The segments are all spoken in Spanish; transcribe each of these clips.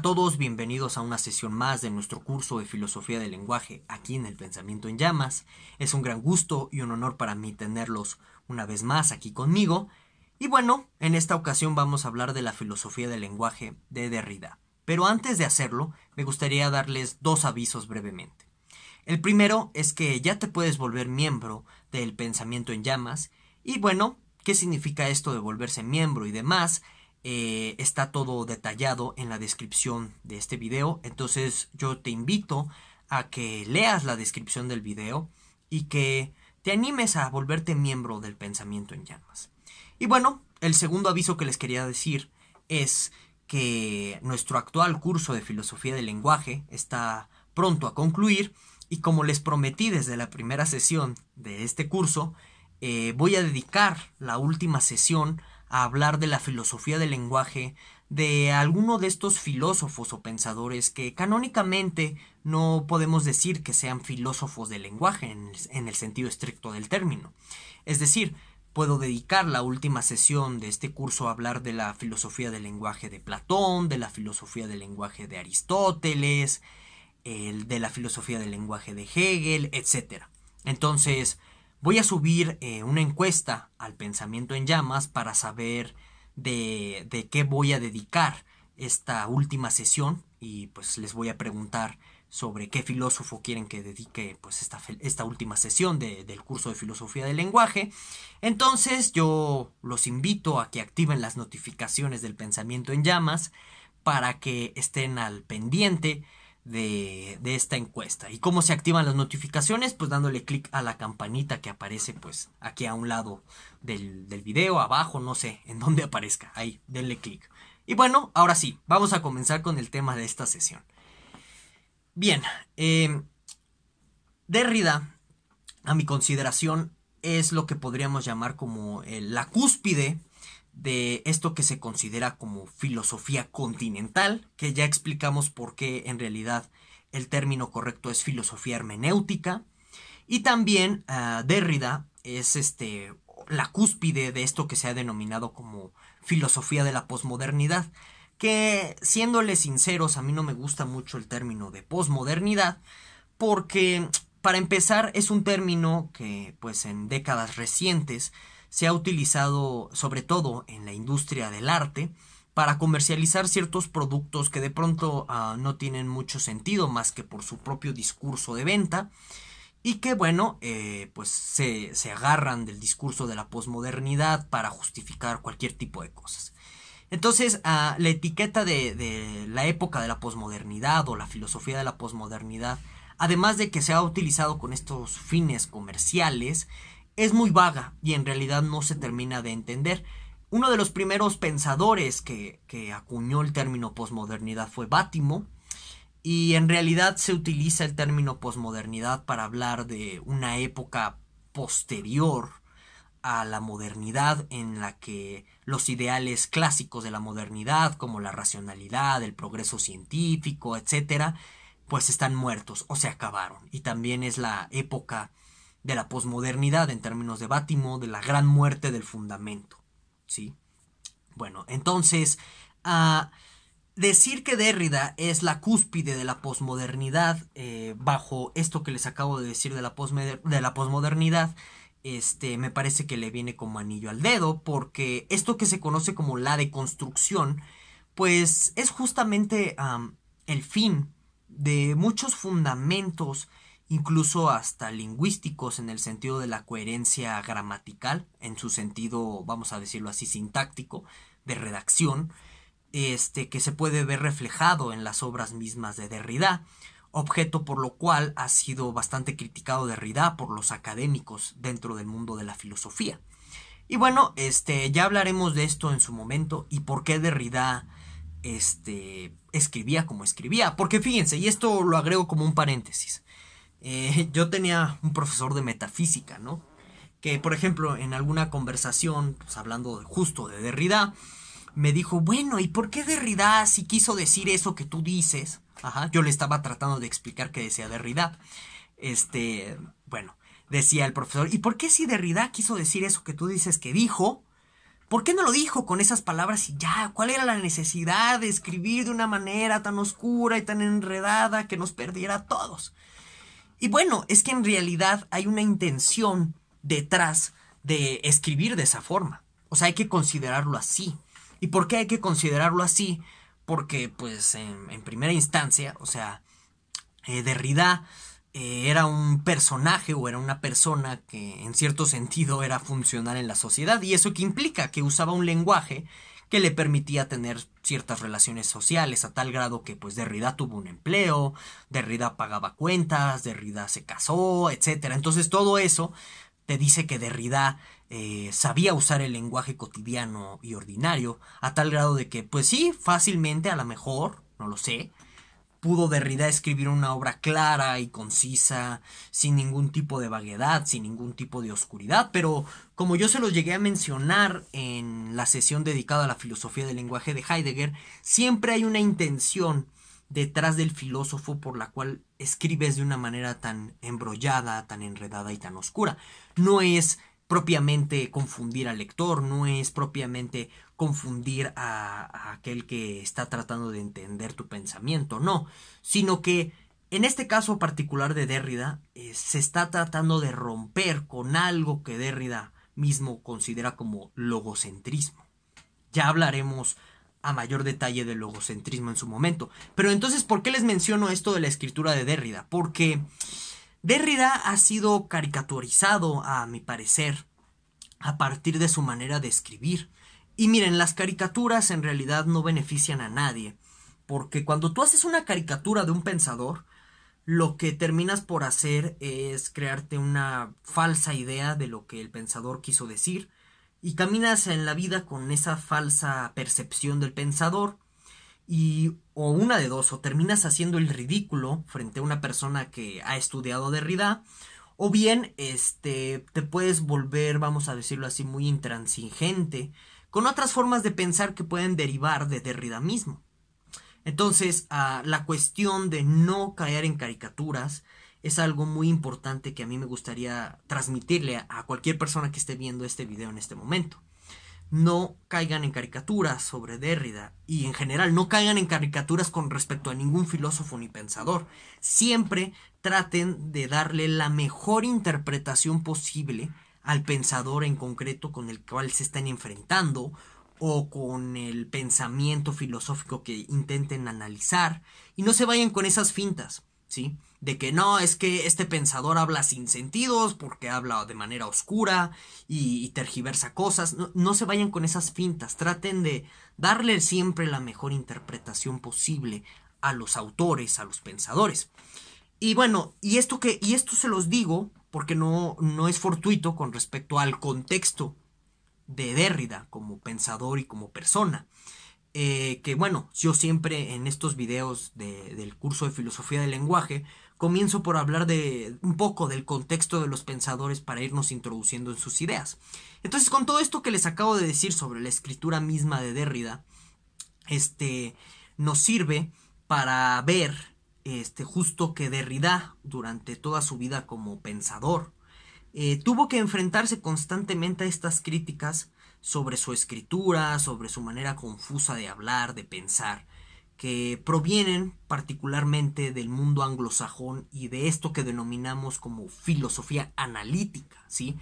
a todos, bienvenidos a una sesión más de nuestro curso de Filosofía del Lenguaje aquí en El Pensamiento en Llamas. Es un gran gusto y un honor para mí tenerlos una vez más aquí conmigo. Y bueno, en esta ocasión vamos a hablar de la filosofía del lenguaje de Derrida. Pero antes de hacerlo, me gustaría darles dos avisos brevemente. El primero es que ya te puedes volver miembro de El Pensamiento en Llamas. Y bueno, ¿qué significa esto de volverse miembro y demás? Está todo detallado en la descripción de este video, entonces yo te invito a que leas la descripción del video y que te animes a volverte miembro del Pensamiento en Llamas. Y bueno, el segundo aviso que les quería decir es que nuestro actual curso de Filosofía del Lenguaje está pronto a concluir y, como les prometí desde la primera sesión de este curso, voy a dedicar la última sesión a hablar de la filosofía del lenguaje de alguno de estos filósofos o pensadores que canónicamente no podemos decir que sean filósofos del lenguaje en el sentido estricto del término. Es decir, puedo dedicar la última sesión de este curso a hablar de la filosofía del lenguaje de Platón, de la filosofía del lenguaje de Aristóteles, de la filosofía del lenguaje de Hegel, etc. Entonces, voy a subir una encuesta al Pensamiento en Llamas para saber de qué voy a dedicar esta última sesión, y pues les voy a preguntar sobre qué filósofo quieren que dedique pues esta última sesión del curso de Filosofía del Lenguaje. Entonces yo los invito a que activen las notificaciones del Pensamiento en Llamas para que estén al pendiente de esta encuesta. ¿Y cómo se activan las notificaciones? Pues dándole clic a la campanita que aparece pues aquí a un lado del video, abajo, no sé en dónde aparezca, ahí denle clic. Y bueno, ahora sí, vamos a comenzar con el tema de esta sesión. Bien, Derrida, a mi consideración, es lo que podríamos llamar como la cúspide de esto que se considera como filosofía continental, que ya explicamos por qué en realidad el término correcto es filosofía hermenéutica. Y también Derrida es la cúspide de esto que se ha denominado como filosofía de la posmodernidad, que, siéndole sinceros, a mí no me gusta mucho el término de posmodernidad, porque para empezar es un término que pues en décadas recientes se ha utilizado sobre todo en la industria del arte para comercializar ciertos productos que de pronto no tienen mucho sentido más que por su propio discurso de venta, y que bueno, pues se agarran del discurso de la posmodernidad para justificar cualquier tipo de cosas. Entonces la etiqueta de la época de la posmodernidad o la filosofía de la posmodernidad, además de que se ha utilizado con estos fines comerciales, es muy vaga y en realidad no se termina de entender. Uno de los primeros pensadores que acuñó el término posmodernidad fue Vattimo, y en realidad se utiliza el término posmodernidad para hablar de una época posterior a la modernidad en la que los ideales clásicos de la modernidad, como la racionalidad, el progreso científico, etcétera, pues están muertos o se acabaron. Y también es la época de la posmodernidad, en términos de Vattimo, de la gran muerte del fundamento, ¿sí? Bueno, entonces, decir que Derrida es la cúspide de la posmodernidad, bajo esto que les acabo de decir de la posmodernidad, me parece que le viene como anillo al dedo, porque esto que se conoce como la deconstrucción, pues es justamente el fin de muchos fundamentos, incluso hasta lingüísticos, en el sentido de la coherencia gramatical, en su sentido, vamos a decirlo así, sintáctico, de redacción, que se puede ver reflejado en las obras mismas de Derrida, objeto por lo cual ha sido bastante criticado Derrida por los académicos dentro del mundo de la filosofía. Y bueno, ya hablaremos de esto en su momento y por qué Derrida escribía como escribía, porque fíjense, y esto lo agrego como un paréntesis, yo tenía un profesor de metafísica, ¿no? Que, por ejemplo, en alguna conversación, pues hablando justo de Derrida, me dijo, bueno, ¿y por qué Derrida si quiso decir eso que tú dices? Ajá, yo le estaba tratando de explicar qué decía Derrida. Bueno, decía el profesor, ¿y por qué si Derrida quiso decir eso que tú dices que dijo? ¿Por qué no lo dijo con esas palabras y ya? ¿Cuál era la necesidad de escribir de una manera tan oscura y tan enredada que nos perdiera a todos? Y bueno, es que en realidad hay una intención detrás de escribir de esa forma. O sea, hay que considerarlo así. ¿Y por qué hay que considerarlo así? Porque, pues, en primera instancia, o sea, Derrida era un personaje o era una persona que en cierto sentido era funcional en la sociedad, y eso que implica que usaba un lenguaje que le permitía tener ciertas relaciones sociales, a tal grado que pues Derrida tuvo un empleo, Derrida pagaba cuentas, Derrida se casó, etc. Entonces todo eso te dice que Derrida sabía usar el lenguaje cotidiano y ordinario, a tal grado de que pues sí, fácilmente, a lo mejor, no lo sé, pudo Derrida escribir una obra clara y concisa, sin ningún tipo de vaguedad, sin ningún tipo de oscuridad. Pero como yo se los llegué a mencionar en la sesión dedicada a la filosofía del lenguaje de Heidegger, siempre hay una intención detrás del filósofo por la cual escribes de una manera tan embrollada, tan enredada y tan oscura. No es propiamente confundir al lector, no es propiamente confundir a aquel que está tratando de entender tu pensamiento, no, sino que en este caso particular de Derrida se está tratando de romper con algo que Derrida mismo considera como logocentrismo. Ya hablaremos a mayor detalle del logocentrismo en su momento, pero entonces, ¿por qué les menciono esto de la escritura de Derrida? Porque Derrida ha sido caricaturizado, a mi parecer, a partir de su manera de escribir. Y miren, las caricaturas en realidad no benefician a nadie, porque cuando tú haces una caricatura de un pensador, lo que terminas por hacer es crearte una falsa idea de lo que el pensador quiso decir, y caminas en la vida con esa falsa percepción del pensador. Y o una de dos, o terminas haciendo el ridículo frente a una persona que ha estudiado Derrida, o bien te puedes volver, vamos a decirlo así, muy intransigente con otras formas de pensar que pueden derivar de Derrida mismo. Entonces, la cuestión de no caer en caricaturas es algo muy importante que a mí me gustaría transmitirle a cualquier persona que esté viendo este video en este momento. No caigan en caricaturas sobre Derrida, y en general no caigan en caricaturas con respecto a ningún filósofo ni pensador. Siempre traten de darle la mejor interpretación posible al pensador en concreto con el cual se están enfrentando, o con el pensamiento filosófico que intenten analizar, y no se vayan con esas fintas, ¿sí? De que no, es que este pensador habla sin sentidos porque habla de manera oscura y tergiversa cosas. No se vayan con esas fintas, traten de darle siempre la mejor interpretación posible a los autores, a los pensadores. Y bueno, y esto se los digo porque no es fortuito con respecto al contexto de Derrida como pensador y como persona. Que bueno, yo siempre en estos videos del curso de filosofía del lenguaje comienzo por hablar de un poco del contexto de los pensadores para irnos introduciendo en sus ideas. Entonces, con todo esto que les acabo de decir sobre la escritura misma de Derrida, nos sirve para ver justo que Derrida, durante toda su vida como pensador, tuvo que enfrentarse constantemente a estas críticas sobre su escritura, sobre su manera confusa de hablar, de pensar, que provienen particularmente del mundo anglosajón y de esto que denominamos como filosofía analítica, ¿sí?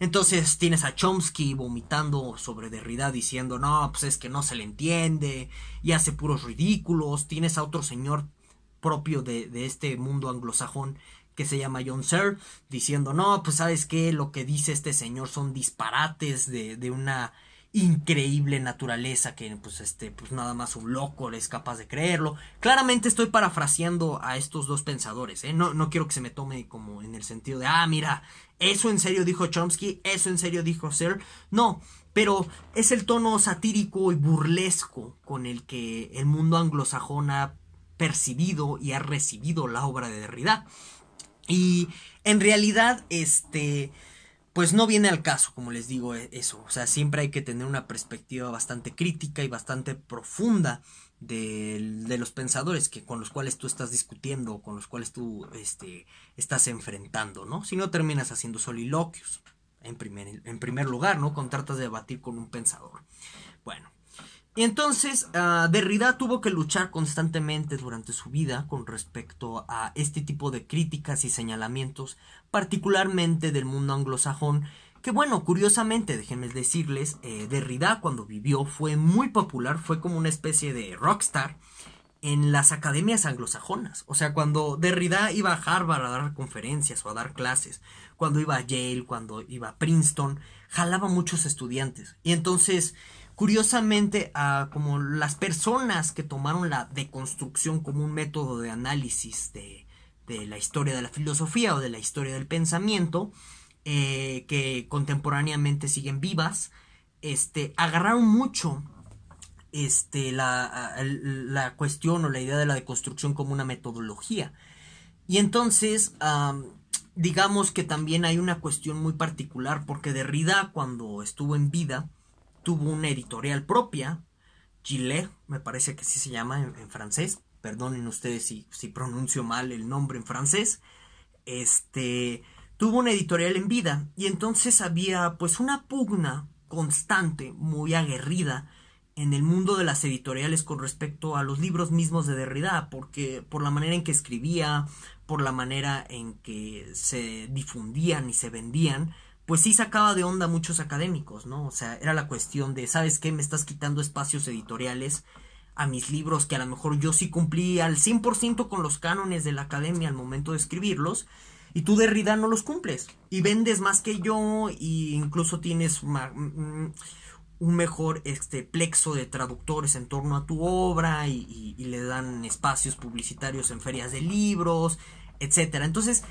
Entonces tienes a Chomsky vomitando sobre Derrida diciendo, no, pues es que no se le entiende y hace puros ridículos. Tienes a otro señor propio de este mundo anglosajón que se llama John Searle, diciendo, no, pues sabes qué, lo que dice este señor son disparates de una increíble naturaleza que pues nada más un loco es capaz de creerlo. Claramente estoy parafraseando a estos dos pensadores, ¿eh? No quiero que se me tome como en el sentido de, ah, mira, eso en serio dijo Chomsky, eso en serio dijo Searle. No, pero es el tono satírico y burlesco con el que el mundo anglosajón ha percibido y ha recibido la obra de Derrida. Y en realidad, pues no viene al caso, como les digo, eso. O sea, siempre hay que tener una perspectiva bastante crítica y bastante profunda de los pensadores con los cuales tú estás discutiendo, con los cuales tú estás enfrentando, ¿no? Si no, terminas haciendo soliloquios. en primer lugar, ¿no? Cuando tratas de debatir con un pensador. Bueno, y entonces Derrida tuvo que luchar constantemente durante su vida con respecto a este tipo de críticas y señalamientos, particularmente del mundo anglosajón, que bueno, curiosamente, déjenme decirles, Derrida cuando vivió fue muy popular, fue como una especie de rockstar en las academias anglosajonas. O sea, cuando Derrida iba a Harvard a dar conferencias o a dar clases, cuando iba a Yale, cuando iba a Princeton, jalaba muchos estudiantes. Y entonces, curiosamente, como las personas que tomaron la deconstrucción como un método de análisis de la historia de la filosofía o de la historia del pensamiento, que contemporáneamente siguen vivas, agarraron mucho la cuestión o la idea de la deconstrucción como una metodología. Y entonces digamos que también hay una cuestión muy particular, porque Derrida cuando estuvo en vida tuvo una editorial propia, Gillet, me parece que sí se llama en francés, perdonen ustedes si pronuncio mal el nombre en francés, tuvo una editorial en vida, y entonces había pues una pugna constante, muy aguerrida, en el mundo de las editoriales con respecto a los libros mismos de Derrida, porque por la manera en que escribía, por la manera en que se difundían y se vendían, pues sí sacaba de onda a muchos académicos, ¿no? O sea, era la cuestión de, ¿sabes qué? Me estás quitando espacios editoriales a mis libros, que a lo mejor yo sí cumplí al 100% con los cánones de la academia al momento de escribirlos, y tú, Derrida, no los cumples. Y vendes más que yo, y incluso tienes un mejor plexo de traductores en torno a tu obra, y le dan espacios publicitarios en ferias de libros, etc. Entonces,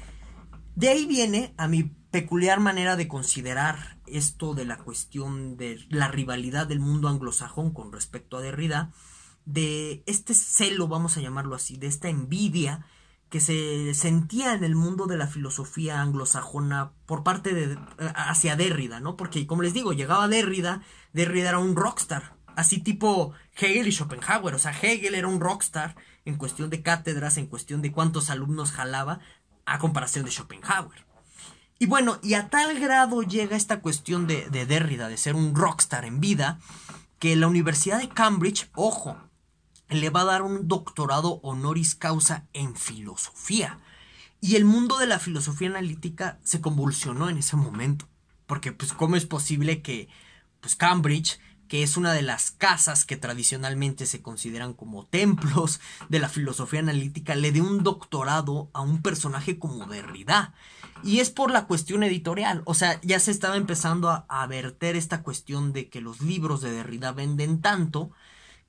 de ahí viene a mi peculiar manera de considerar esto de la cuestión de la rivalidad del mundo anglosajón con respecto a Derrida, de este celo, vamos a llamarlo así, de esta envidia que se sentía en el mundo de la filosofía anglosajona por parte de hacia Derrida, ¿no? Porque, como les digo, llegaba Derrida era un rockstar, así tipo Hegel y Schopenhauer. O sea, Hegel era un rockstar en cuestión de cátedras, en cuestión de cuántos alumnos jalaba, a comparación de Schopenhauer. Y bueno, y a tal grado llega esta cuestión de Derrida, de ser un rockstar en vida, que la Universidad de Cambridge, ojo, le va a dar un doctorado honoris causa en filosofía. Y el mundo de la filosofía analítica se convulsionó en ese momento. Porque, pues, ¿cómo es posible que Cambridge, que es una de las casas que tradicionalmente se consideran como templos de la filosofía analítica, le dé un doctorado a un personaje como Derrida? Y es por la cuestión editorial. O sea, ya se estaba empezando a verter esta cuestión de que los libros de Derrida venden tanto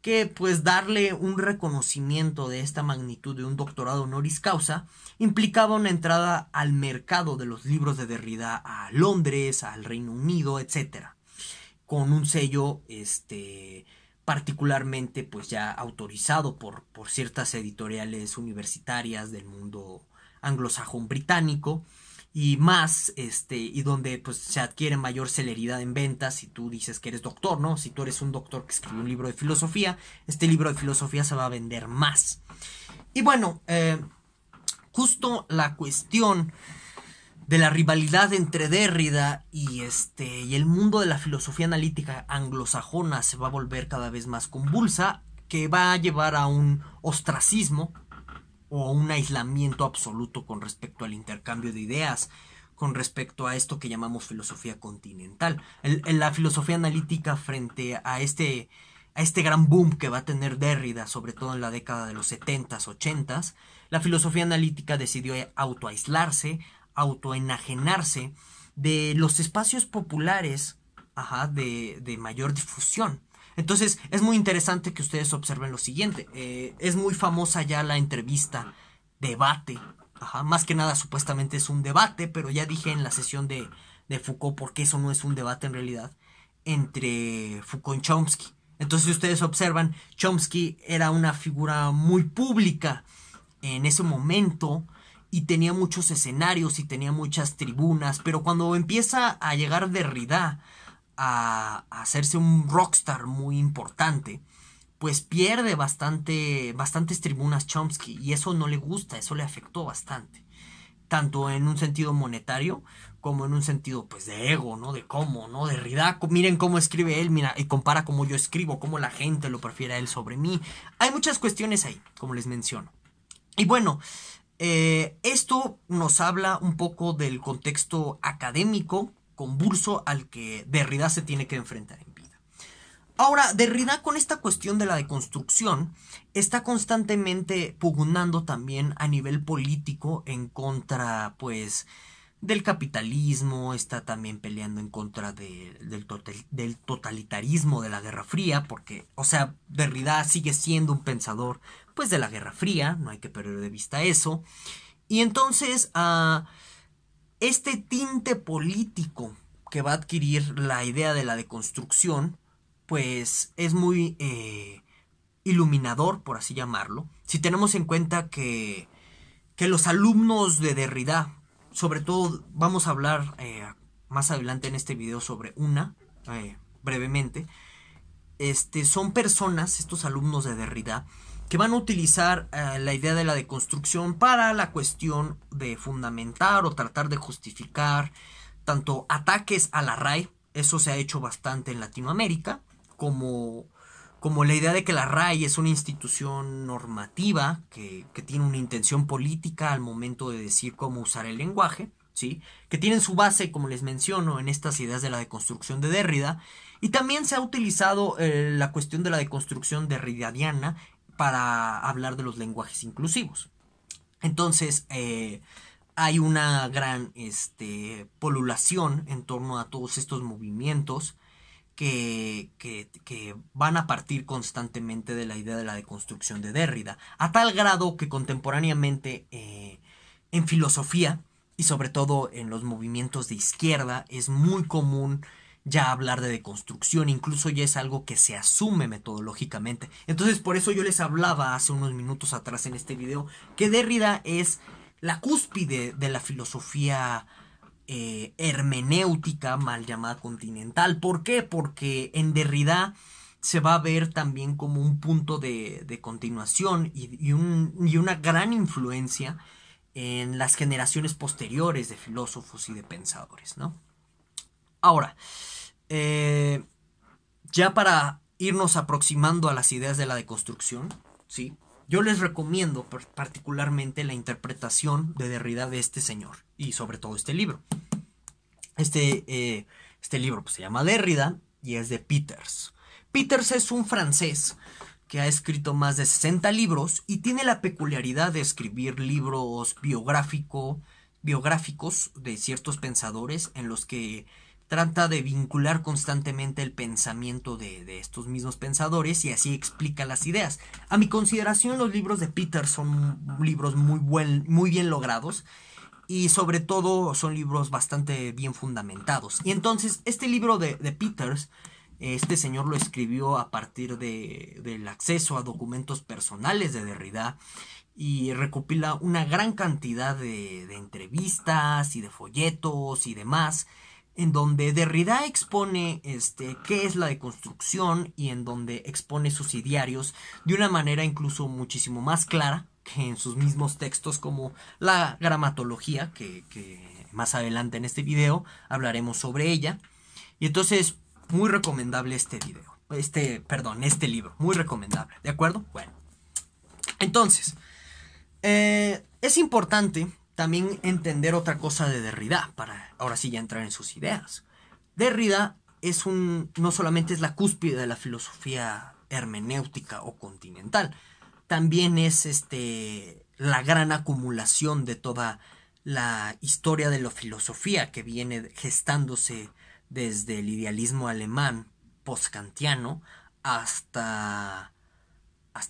que pues darle un reconocimiento de esta magnitud de un doctorado honoris causa implicaba una entrada al mercado de los libros de Derrida a Londres, al Reino Unido, etc. Con un sello particularmente pues ya autorizado por ciertas editoriales universitarias del mundo anglosajón británico y más, y donde pues se adquiere mayor celeridad en ventas si tú dices que eres doctor, ¿no? Si tú eres un doctor que escribió un libro de filosofía, este libro de filosofía se va a vender más. Y bueno, justo la cuestión de la rivalidad entre Derrida y el mundo de la filosofía analítica anglosajona se va a volver cada vez más convulsa, que va a llevar a un ostracismo o un aislamiento absoluto con respecto al intercambio de ideas, con respecto a esto que llamamos filosofía continental. La filosofía analítica frente a este gran boom que va a tener Derrida, sobre todo en la década de los 70s, 80s, la filosofía analítica decidió autoaislarse, autoenajenarse de los espacios populares de mayor difusión. Entonces, es muy interesante que ustedes observen lo siguiente. Es muy famosa ya la entrevista debate. Más que nada, supuestamente es un debate, pero ya dije en la sesión de Foucault porque eso no es un debate en realidad entre Foucault y Chomsky. Entonces, si ustedes observan, Chomsky era una figura muy pública en ese momento y tenía muchos escenarios y tenía muchas tribunas, pero cuando empieza a llegar Derrida a hacerse un rockstar muy importante, pues pierde bastantes tribunas Chomsky, y eso no le gusta, eso le afectó bastante, tanto en un sentido monetario como en un sentido pues de ego, ¿no? De cómo, ¿no? Derrida, miren cómo escribe él, mira, y compara cómo yo escribo, cómo la gente lo prefiere a él sobre mí. Hay muchas cuestiones ahí, como les menciono. Y bueno, esto nos habla un poco del contexto académico convulso al que Derrida se tiene que enfrentar en vida. Ahora, Derrida con esta cuestión de la deconstrucción está constantemente pugnando también a nivel político en contra, pues, del capitalismo, está también peleando en contra del totalitarismo de la Guerra Fría, porque, o sea, Derrida sigue siendo un pensador, pues, de la Guerra Fría, no hay que perder de vista eso. Y entonces, este tinte político que va a adquirir la idea de la deconstrucción, pues es muy iluminador, por así llamarlo, si tenemos en cuenta que los alumnos de Derrida, sobre todo vamos a hablar más adelante en este video sobre una, brevemente, son personas, estos alumnos de Derrida, que van a utilizar la idea de la deconstrucción para la cuestión de fundamentar o tratar de justificar tanto ataques a la RAE, eso se ha hecho bastante en Latinoamérica, como la idea de que la RAE es una institución normativa que tiene una intención política al momento de decir cómo usar el lenguaje, ¿sí? Que tienen su base, como les menciono, en estas ideas de la deconstrucción de Derrida, y también se ha utilizado la cuestión de la deconstrucción derridadiana para hablar de los lenguajes inclusivos. Entonces hay una gran polulación en torno a todos estos movimientos que van a partir constantemente de la idea de la deconstrucción de Derrida, a tal grado que contemporáneamente en filosofía y sobre todo en los movimientos de izquierda es muy común ya hablar de deconstrucción, incluso ya es algo que se asume metodológicamente. Entonces, por eso yo les hablaba hace unos minutos atrás en este video que Derrida es la cúspide de la filosofía hermenéutica, mal llamada continental. ¿Por qué? Porque en Derrida se va a ver también como un punto de continuación y una gran influencia en las generaciones posteriores de filósofos y de pensadores, ¿no? Ahora, ya para irnos aproximando a las ideas de la deconstrucción, ¿sí? Yo les recomiendo particularmente la interpretación de Derrida de este señor y sobre todo este libro. Este libro pues, se llama Derrida y es de Peters. Peters es un francés que ha escrito más de 60 libros y tiene la peculiaridad de escribir libros biográficos de ciertos pensadores en los que trata de vincular constantemente el pensamiento de estos mismos pensadores y así explica las ideas. A mi consideración, los libros de Peters son libros muy bien logrados y sobre todo son libros bastante bien fundamentados. Y entonces este libro de Peters, este señor lo escribió a partir del acceso a documentos personales de Derrida y recopila una gran cantidad de entrevistas y de folletos y demás, en donde Derrida expone qué es la deconstrucción y en donde expone sus idearios de una manera incluso muchísimo más clara que en sus mismos textos como la gramatología, que más adelante en este video hablaremos sobre ella. Y entonces, muy recomendable este libro, muy recomendable, ¿de acuerdo? Bueno, entonces, es importante también entender otra cosa de Derrida, para ahora sí ya entrar en sus ideas. Derrida no solamente es la cúspide de la filosofía hermenéutica o continental, también es la gran acumulación de toda la historia de la filosofía que viene gestándose desde el idealismo alemán postkantiano hasta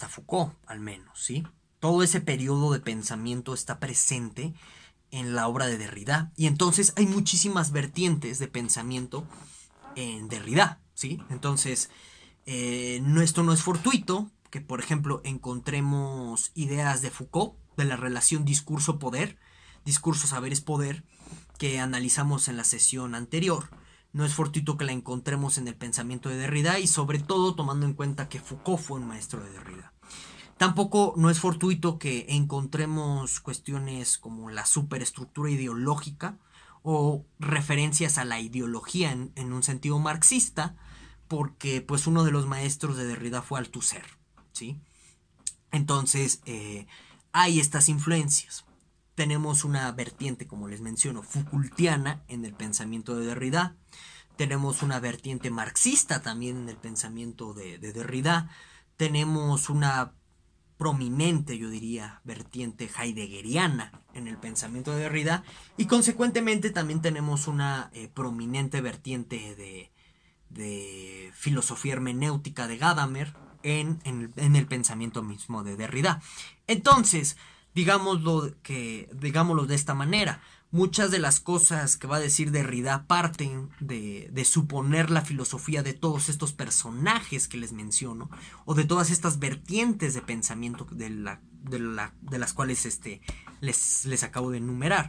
Foucault, al menos, ¿sí? Todo ese periodo de pensamiento está presente en la obra de Derrida. Y entonces hay muchísimas vertientes de pensamiento en Derrida, ¿sí? Entonces, esto no es fortuito, que por ejemplo encontremos ideas de Foucault, de la relación discurso-poder, discurso-saberes-poder, que analizamos en la sesión anterior. No es fortuito que la encontremos en el pensamiento de Derrida y sobre todo tomando en cuenta que Foucault fue un maestro de Derrida. Tampoco no es fortuito que encontremos cuestiones como la superestructura ideológica o referencias a la ideología en un sentido marxista, porque pues uno de los maestros de Derrida fue Althusser, ¿sí? Entonces hay estas influencias. Tenemos una vertiente, como les menciono, Foucaultiana en el pensamiento de Derrida. Tenemos una vertiente marxista también en el pensamiento de Derrida. Tenemos una prominente, yo diría, vertiente heideggeriana en el pensamiento de Derrida. Y consecuentemente también tenemos una prominente vertiente de filosofía hermenéutica de Gadamer en el pensamiento mismo de Derrida. Entonces, digámoslo de esta manera. Muchas de las cosas que va a decir Derrida parten de suponer la filosofía de todos estos personajes que les menciono, o de todas estas vertientes de pensamiento de las cuales les acabo de enumerar.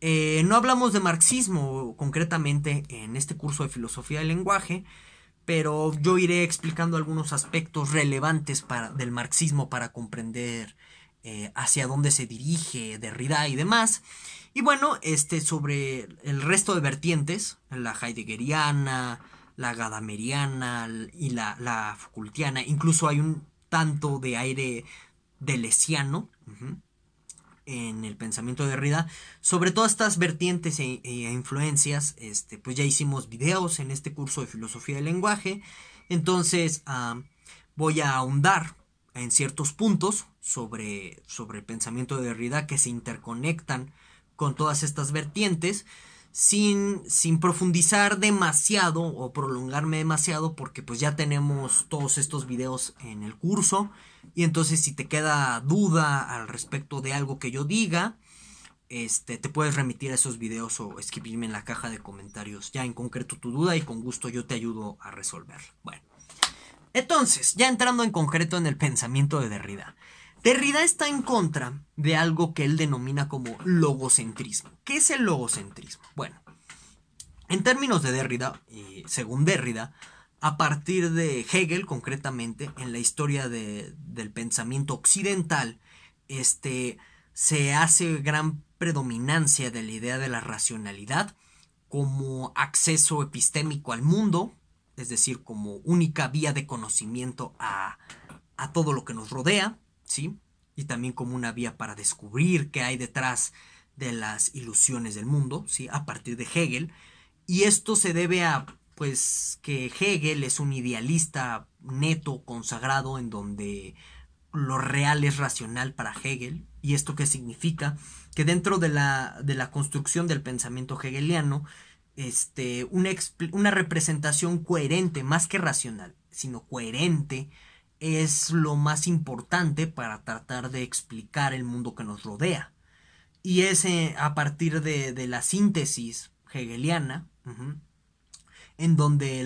No hablamos de marxismo concretamente en este curso de filosofía del lenguaje, pero yo iré explicando algunos aspectos relevantes del marxismo para comprender hacia dónde se dirige Derrida y demás. Y bueno, sobre el resto de vertientes, la heideggeriana, la gadameriana y la foucaultiana, incluso hay un tanto de aire deleuziano en el pensamiento de Derrida. Sobre todas estas vertientes e influencias, pues ya hicimos videos en este curso de filosofía del lenguaje. Entonces voy a ahondar en ciertos puntos sobre el pensamiento de Derrida que se interconectan con todas estas vertientes, sin profundizar demasiado o prolongarme demasiado, porque pues ya tenemos todos estos videos en el curso. Y entonces, si te queda duda al respecto de algo que yo diga, te puedes remitir a esos videos o escribirme en la caja de comentarios ya en concreto tu duda, y con gusto yo te ayudo a resolverla. Bueno, entonces, ya entrando en concreto en el pensamiento de Derrida. Derrida está en contra de algo que él denomina como logocentrismo. ¿Qué es el logocentrismo? Bueno, en términos de Derrida, y según Derrida, a partir de Hegel concretamente, en la historia del pensamiento occidental, se hace gran predominancia de la idea de la racionalidad como acceso epistémico al mundo, es decir, como única vía de conocimiento a todo lo que nos rodea, ¿sí? Y también como una vía para descubrir qué hay detrás de las ilusiones del mundo, ¿sí? A partir de Hegel. Y esto se debe a pues que Hegel es un idealista neto, consagrado, en donde lo real es racional para Hegel. ¿Y esto qué significa? Que dentro de la construcción del pensamiento hegeliano, una representación coherente, más que racional, sino coherente, es lo más importante para tratar de explicar el mundo que nos rodea. Y es a partir de la síntesis hegeliana, en donde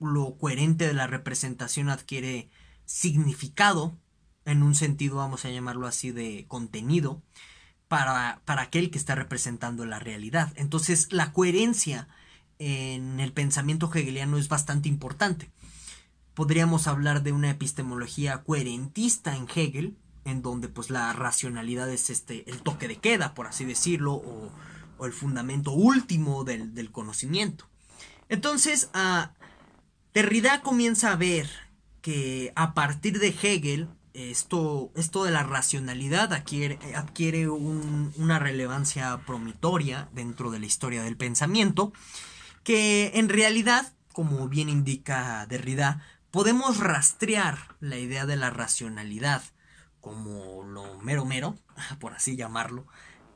lo coherente de la representación adquiere significado, en un sentido, vamos a llamarlo así, de contenido, para aquel que está representando la realidad. Entonces, la coherencia en el pensamiento hegeliano es bastante importante. Podríamos hablar de una epistemología coherentista en Hegel, en donde pues la racionalidad es el toque de queda, por así decirlo, o el fundamento último del conocimiento. Entonces, Derrida comienza a ver que a partir de Hegel esto de la racionalidad adquiere una relevancia promitoria dentro de la historia del pensamiento, que en realidad, como bien indica Derrida, podemos rastrear la idea de la racionalidad como lo mero, por así llamarlo,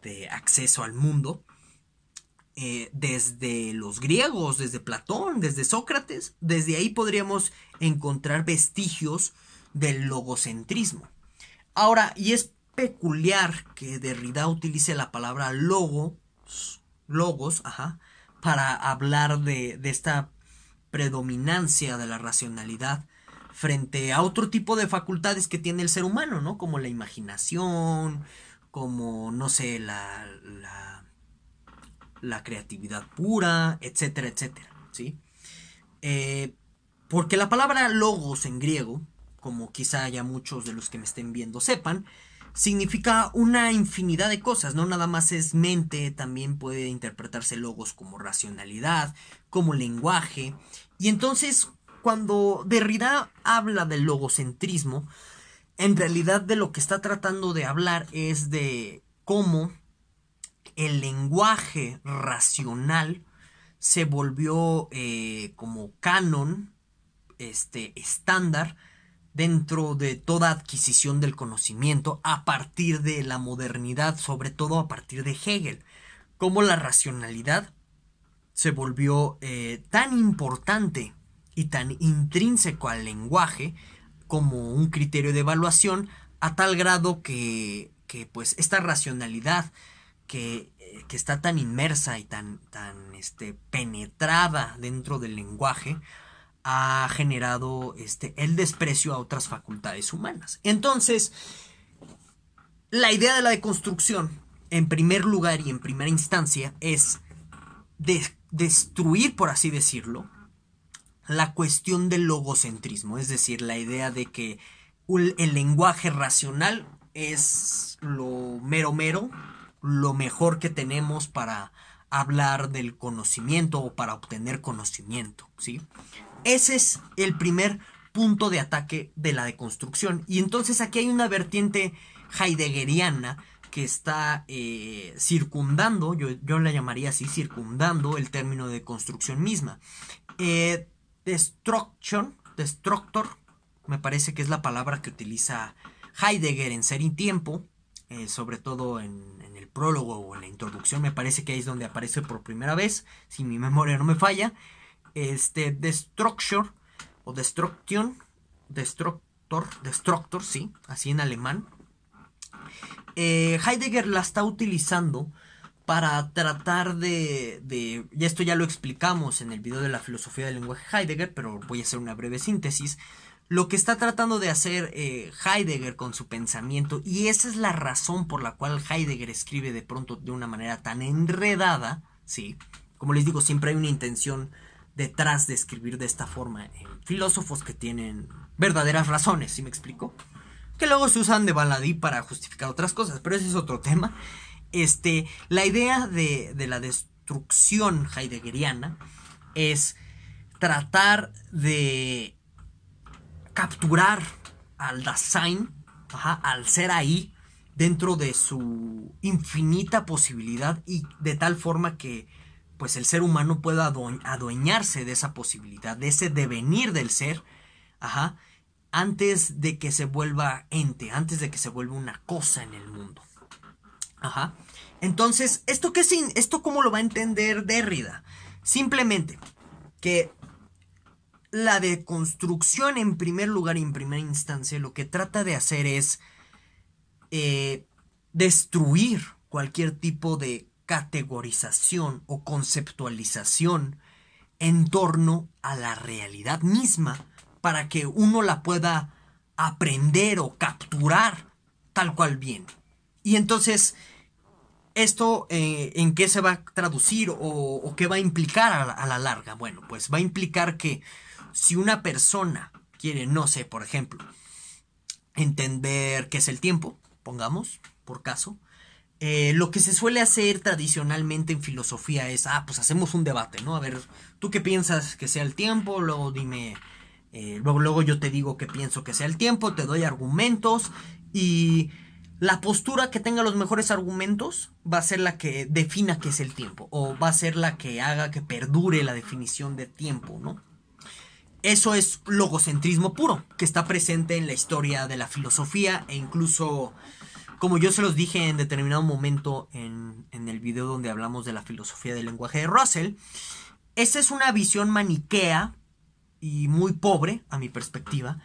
de acceso al mundo, desde los griegos, desde Platón, desde Sócrates. Desde ahí podríamos encontrar vestigios del logocentrismo. Ahora, y es peculiar que Derrida utilice la palabra logos, para hablar de esta predominancia de la racionalidad frente a otro tipo de facultades que tiene el ser humano, ¿no? Como la imaginación, como, no sé, la creatividad pura, etcétera, etcétera, ¿sí? Porque la palabra logos en griego, como quizá ya muchos de los que me estén viendo sepan, significa una infinidad de cosas, no nada más es mente, también puede interpretarse logos como racionalidad, como lenguaje. Y entonces, cuando Derrida habla del logocentrismo, en realidad de lo que está tratando de hablar es de cómo el lenguaje racional se volvió como canon, estándar, dentro de toda adquisición del conocimiento a partir de la modernidad, sobre todo a partir de Hegel, cómo la racionalidad se volvió tan importante y tan intrínseco al lenguaje como un criterio de evaluación, a tal grado que pues esta racionalidad que está tan inmersa y tan penetrada dentro del lenguaje ha generado el desprecio a otras facultades humanas. Entonces, la idea de la deconstrucción, en primer lugar y en primera instancia, es destruir, por así decirlo, la cuestión del logocentrismo, es decir, la idea de que el lenguaje racional es lo mero, lo mejor que tenemos para hablar del conocimiento o para obtener conocimiento, ¿sí? Ese es el primer punto de ataque de la deconstrucción. Y entonces aquí hay una vertiente heideggeriana que está circundando, yo la llamaría así, circundando el término de deconstrucción misma. Destructor, me parece que es la palabra que utiliza Heidegger en Ser y Tiempo, sobre todo en el prólogo o en la introducción, me parece que ahí es donde aparece por primera vez, si mi memoria no me falla. Destructor, sí, así en alemán. Heidegger la está utilizando para tratar de... Y esto ya lo explicamos en el video de la filosofía del lenguaje Heidegger, pero voy a hacer una breve síntesis. Lo que está tratando de hacer Heidegger con su pensamiento, y esa es la razón por la cual Heidegger escribe de pronto de una manera tan enredada, ¿sí? Como les digo, siempre hay una intención detrás de escribir de esta forma. Filósofos que tienen verdaderas razones, ¿sí me explico? Que luego se usan de baladí para justificar otras cosas, pero ese es otro tema. La idea de la destrucción heideggeriana es tratar de capturar al Dasein, al ser ahí, dentro de su infinita posibilidad, y de tal forma que pues el ser humano pueda adueñarse de esa posibilidad, de ese devenir del ser, antes de que se vuelva ente, antes de que se vuelva una cosa en el mundo. Entonces, ¿esto cómo lo va a entender Derrida? Simplemente que la deconstrucción, en primer lugar y en primera instancia, lo que trata de hacer es destruir cualquier tipo de categorización o conceptualización en torno a la realidad misma, para que uno la pueda aprender o capturar tal cual viene. Y entonces, ¿esto en qué se va a traducir o qué va a implicar a la larga? Bueno, pues va a implicar que si una persona quiere, no sé, por ejemplo, entender qué es el tiempo, pongamos, por caso, lo que se suele hacer tradicionalmente en filosofía es, pues hacemos un debate, ¿no? A ver, ¿tú qué piensas que sea el tiempo? Luego dime, luego yo te digo qué pienso que sea el tiempo, te doy argumentos, y la postura que tenga los mejores argumentos va a ser la que defina qué es el tiempo, o va a ser la que haga que perdure la definición de tiempo, ¿no? Eso es logocentrismo puro, que está presente en la historia de la filosofía, e incluso, como yo se los dije en determinado momento en el video donde hablamos de la filosofía del lenguaje de Russell, esa es una visión maniquea y muy pobre, a mi perspectiva,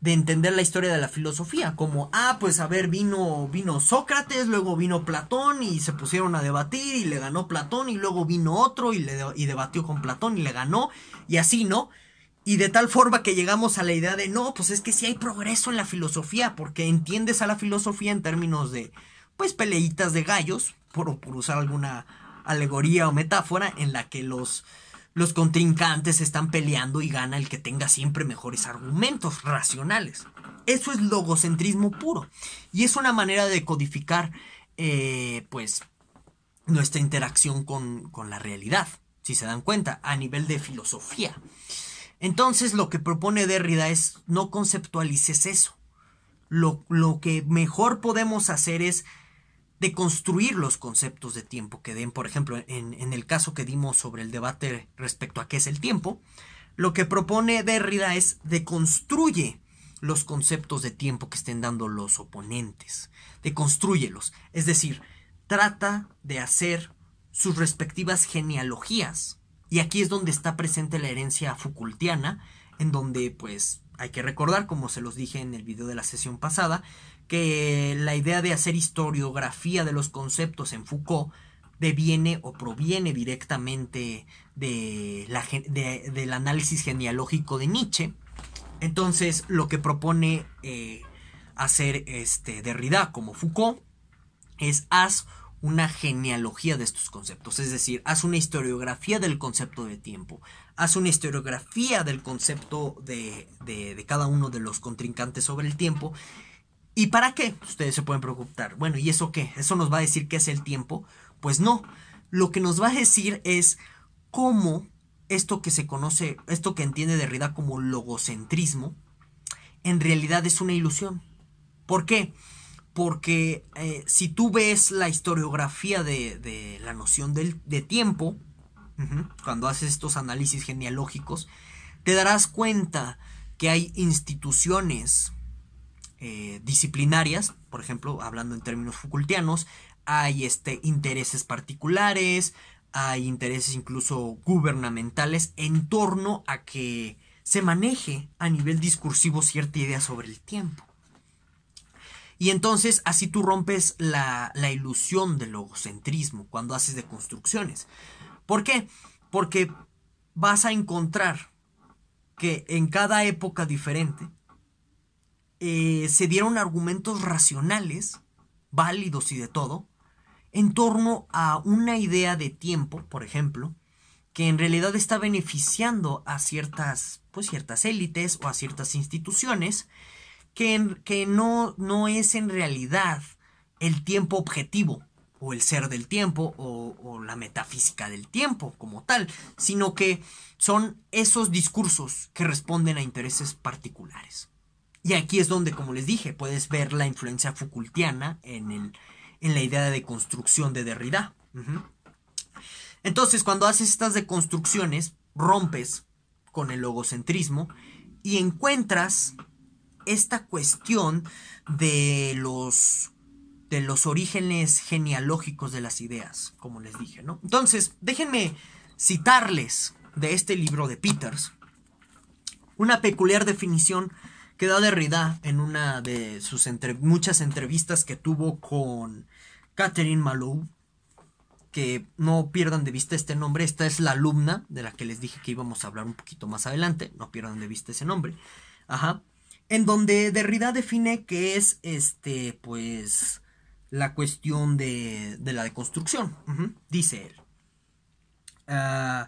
de entender la historia de la filosofía, como, pues a ver, vino Sócrates, luego vino Platón y se pusieron a debatir y le ganó Platón, y luego vino otro y debatió con Platón y le ganó, y así, ¿no? Y de tal forma que llegamos a la idea de, no, pues es que sí hay progreso en la filosofía, porque entiendes a la filosofía en términos de, pues, peleitas de gallos, por usar alguna alegoría o metáfora, en la que los los contrincantes están peleando y gana el que tenga siempre mejores argumentos racionales. Eso es logocentrismo puro. Y es una manera de codificar pues, nuestra interacción con la realidad, si se dan cuenta, a nivel de filosofía. Entonces lo que propone Derrida es no conceptualices eso. Lo que mejor podemos hacer es deconstruir los conceptos de tiempo que den. Por ejemplo, en el caso que dimos sobre el debate respecto a qué es el tiempo, lo que propone Derrida es deconstruye los conceptos de tiempo que estén dando los oponentes. Deconstrúyelos. Es decir, trata de hacer sus respectivas genealogías. Y aquí es donde está presente la herencia Foucaultiana, en donde pues hay que recordar, como se los dije en el video de la sesión pasada, que la idea de hacer historiografía de los conceptos en Foucault deviene o proviene directamente del análisis genealógico de Nietzsche. Entonces, lo que propone hacer Derrida como Foucault es haz una genealogía de estos conceptos. Es decir, haz una historiografía del concepto de tiempo. Haz una historiografía del concepto de cada uno de los contrincantes sobre el tiempo. ¿Y para qué? Ustedes se pueden preguntar. Bueno, ¿y eso qué? ¿Eso nos va a decir qué es el tiempo? Pues no. Lo que nos va a decir es cómo esto que se conoce, esto que entiende Derrida como logocentrismo, en realidad es una ilusión. ¿Por qué? Porque si tú ves la historiografía de la noción de tiempo, cuando haces estos análisis genealógicos, te darás cuenta que hay instituciones disciplinarias, por ejemplo, hablando en términos foucaultianos, hay intereses particulares, hay intereses incluso gubernamentales en torno a que se maneje a nivel discursivo cierta idea sobre el tiempo. Y entonces así tú rompes la ilusión del logocentrismo cuando haces deconstrucciones. ¿Por qué? Porque vas a encontrar que en cada época diferente se dieron argumentos racionales, válidos y de todo, en torno a una idea de tiempo, por ejemplo, que en realidad está beneficiando a ciertas élites o a ciertas instituciones, que no es en realidad el tiempo objetivo o el ser del tiempo o la metafísica del tiempo como tal, sino que son esos discursos que responden a intereses particulares. Y aquí es donde, como les dije, puedes ver la influencia Foucaultiana en la idea de deconstrucción de Derrida. Entonces, cuando haces estas deconstrucciones, rompes con el logocentrismo y encuentras esta cuestión de los orígenes genealógicos de las ideas, como les dije, ¿no? Entonces, déjenme citarles de este libro de Peters una peculiar definición que da Derrida en una de sus muchas entrevistas que tuvo con Catherine Malabou, que no pierdan de vista este nombre. Esta es la alumna de la que les dije que íbamos a hablar un poquito más adelante. No pierdan de vista ese nombre. Ajá. En donde Derrida define que es pues la cuestión de la deconstrucción. Dice él: la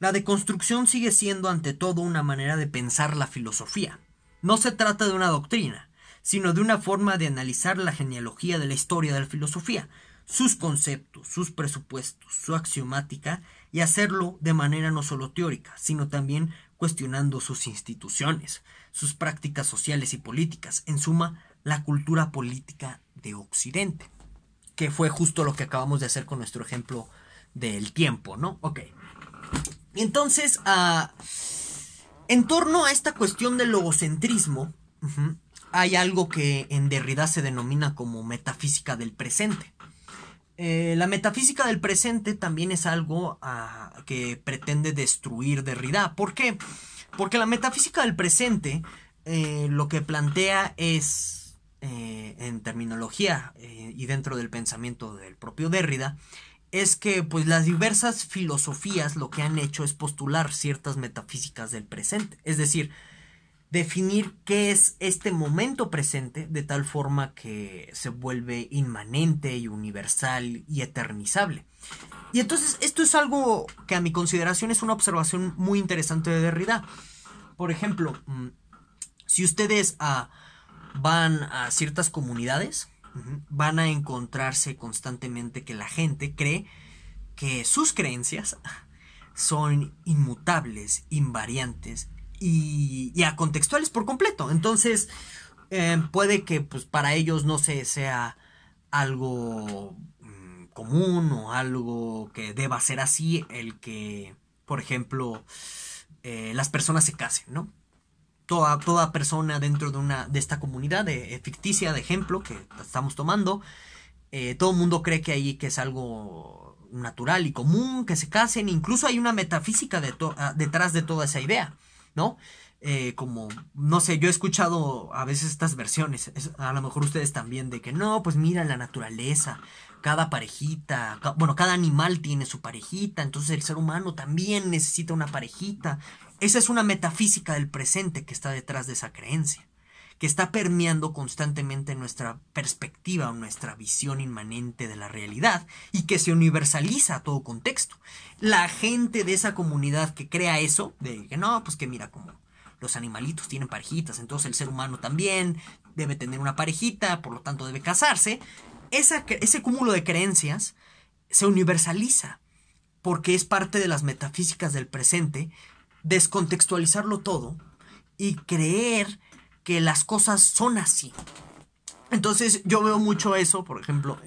deconstrucción sigue siendo ante todo una manera de pensar la filosofía. No se trata de una doctrina, sino de una forma de analizar la genealogía de la historia de la filosofía, sus conceptos, sus presupuestos, su axiomática, y hacerlo de manera no solo teórica, sino también cuestionando sus instituciones, sus prácticas sociales y políticas, en suma, la cultura política de Occidente, que fue justo lo que acabamos de hacer con nuestro ejemplo del tiempo, ¿no? Ok. Entonces, en torno a esta cuestión del logocentrismo, hay algo que en Derrida se denomina como metafísica del presente. La metafísica del presente también es algo que pretende destruir Derrida. ¿Por qué? Porque la metafísica del presente lo que plantea es, en terminología y dentro del pensamiento del propio Derrida, es que pues las diversas filosofías lo que han hecho es postular ciertas metafísicas del presente. Es decir, definir qué es este momento presente de tal forma que se vuelve inmanente y universal y eternizable. Y entonces esto es algo que a mi consideración es una observación muy interesante de Derrida. Por ejemplo, si ustedes van a ciertas comunidades, van a encontrarse constantemente que la gente cree que sus creencias son inmutables, invariantes y acontextuales por completo. Entonces puede que pues, para ellos no sé, sea algo común o algo que deba ser así el que, por ejemplo, las personas se casen, ¿no? Toda persona dentro de esta comunidad ficticia de ejemplo que estamos tomando, todo el mundo cree que ahí que es algo natural y común que se casen. Incluso hay una metafísica detrás de toda esa idea, ¿no? Como, no sé, yo he escuchado a veces estas versiones, a lo mejor ustedes también, de que no, pues mira la naturaleza, cada parejita, bueno, cada animal tiene su parejita, entonces el ser humano también necesita una parejita. Esa es una metafísica del presente que está detrás de esa creencia, que está permeando constantemente nuestra perspectiva o nuestra visión inmanente de la realidad y que se universaliza a todo contexto. La gente de esa comunidad que crea eso, de que no, pues que mira como los animalitos tienen parejitas, entonces el ser humano también debe tener una parejita, por lo tanto debe casarse. Ese cúmulo de creencias se universaliza porque es parte de las metafísicas del presente descontextualizarlo todo y creer que las cosas son así. Entonces yo veo mucho eso, por ejemplo,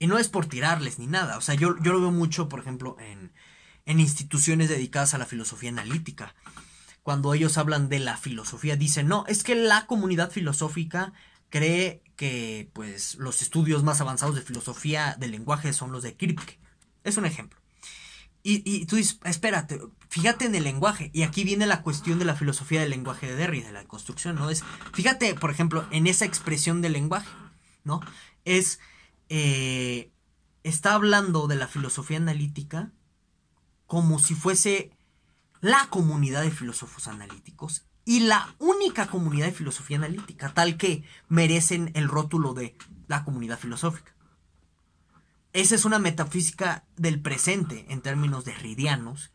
y no es por tirarles ni nada, o sea, yo lo veo mucho, por ejemplo, en instituciones dedicadas a la filosofía analítica. Cuando ellos hablan de la filosofía, dicen, no, es que la comunidad filosófica cree que pues, los estudios más avanzados de filosofía del lenguaje son los de Kripke. Es un ejemplo. Y tú dices, espérate, fíjate en el lenguaje. Y aquí viene la cuestión de la filosofía del lenguaje de Derrida, de la construcción, ¿no? Es, fíjate, por ejemplo, en esa expresión del lenguaje, ¿no? Es, está hablando de la filosofía analítica como si fuese la comunidad de filósofos analíticos y la única comunidad de filosofía analítica, tal que merecen el rótulo de la comunidad filosófica. Esa es una metafísica del presente en términos derridianos,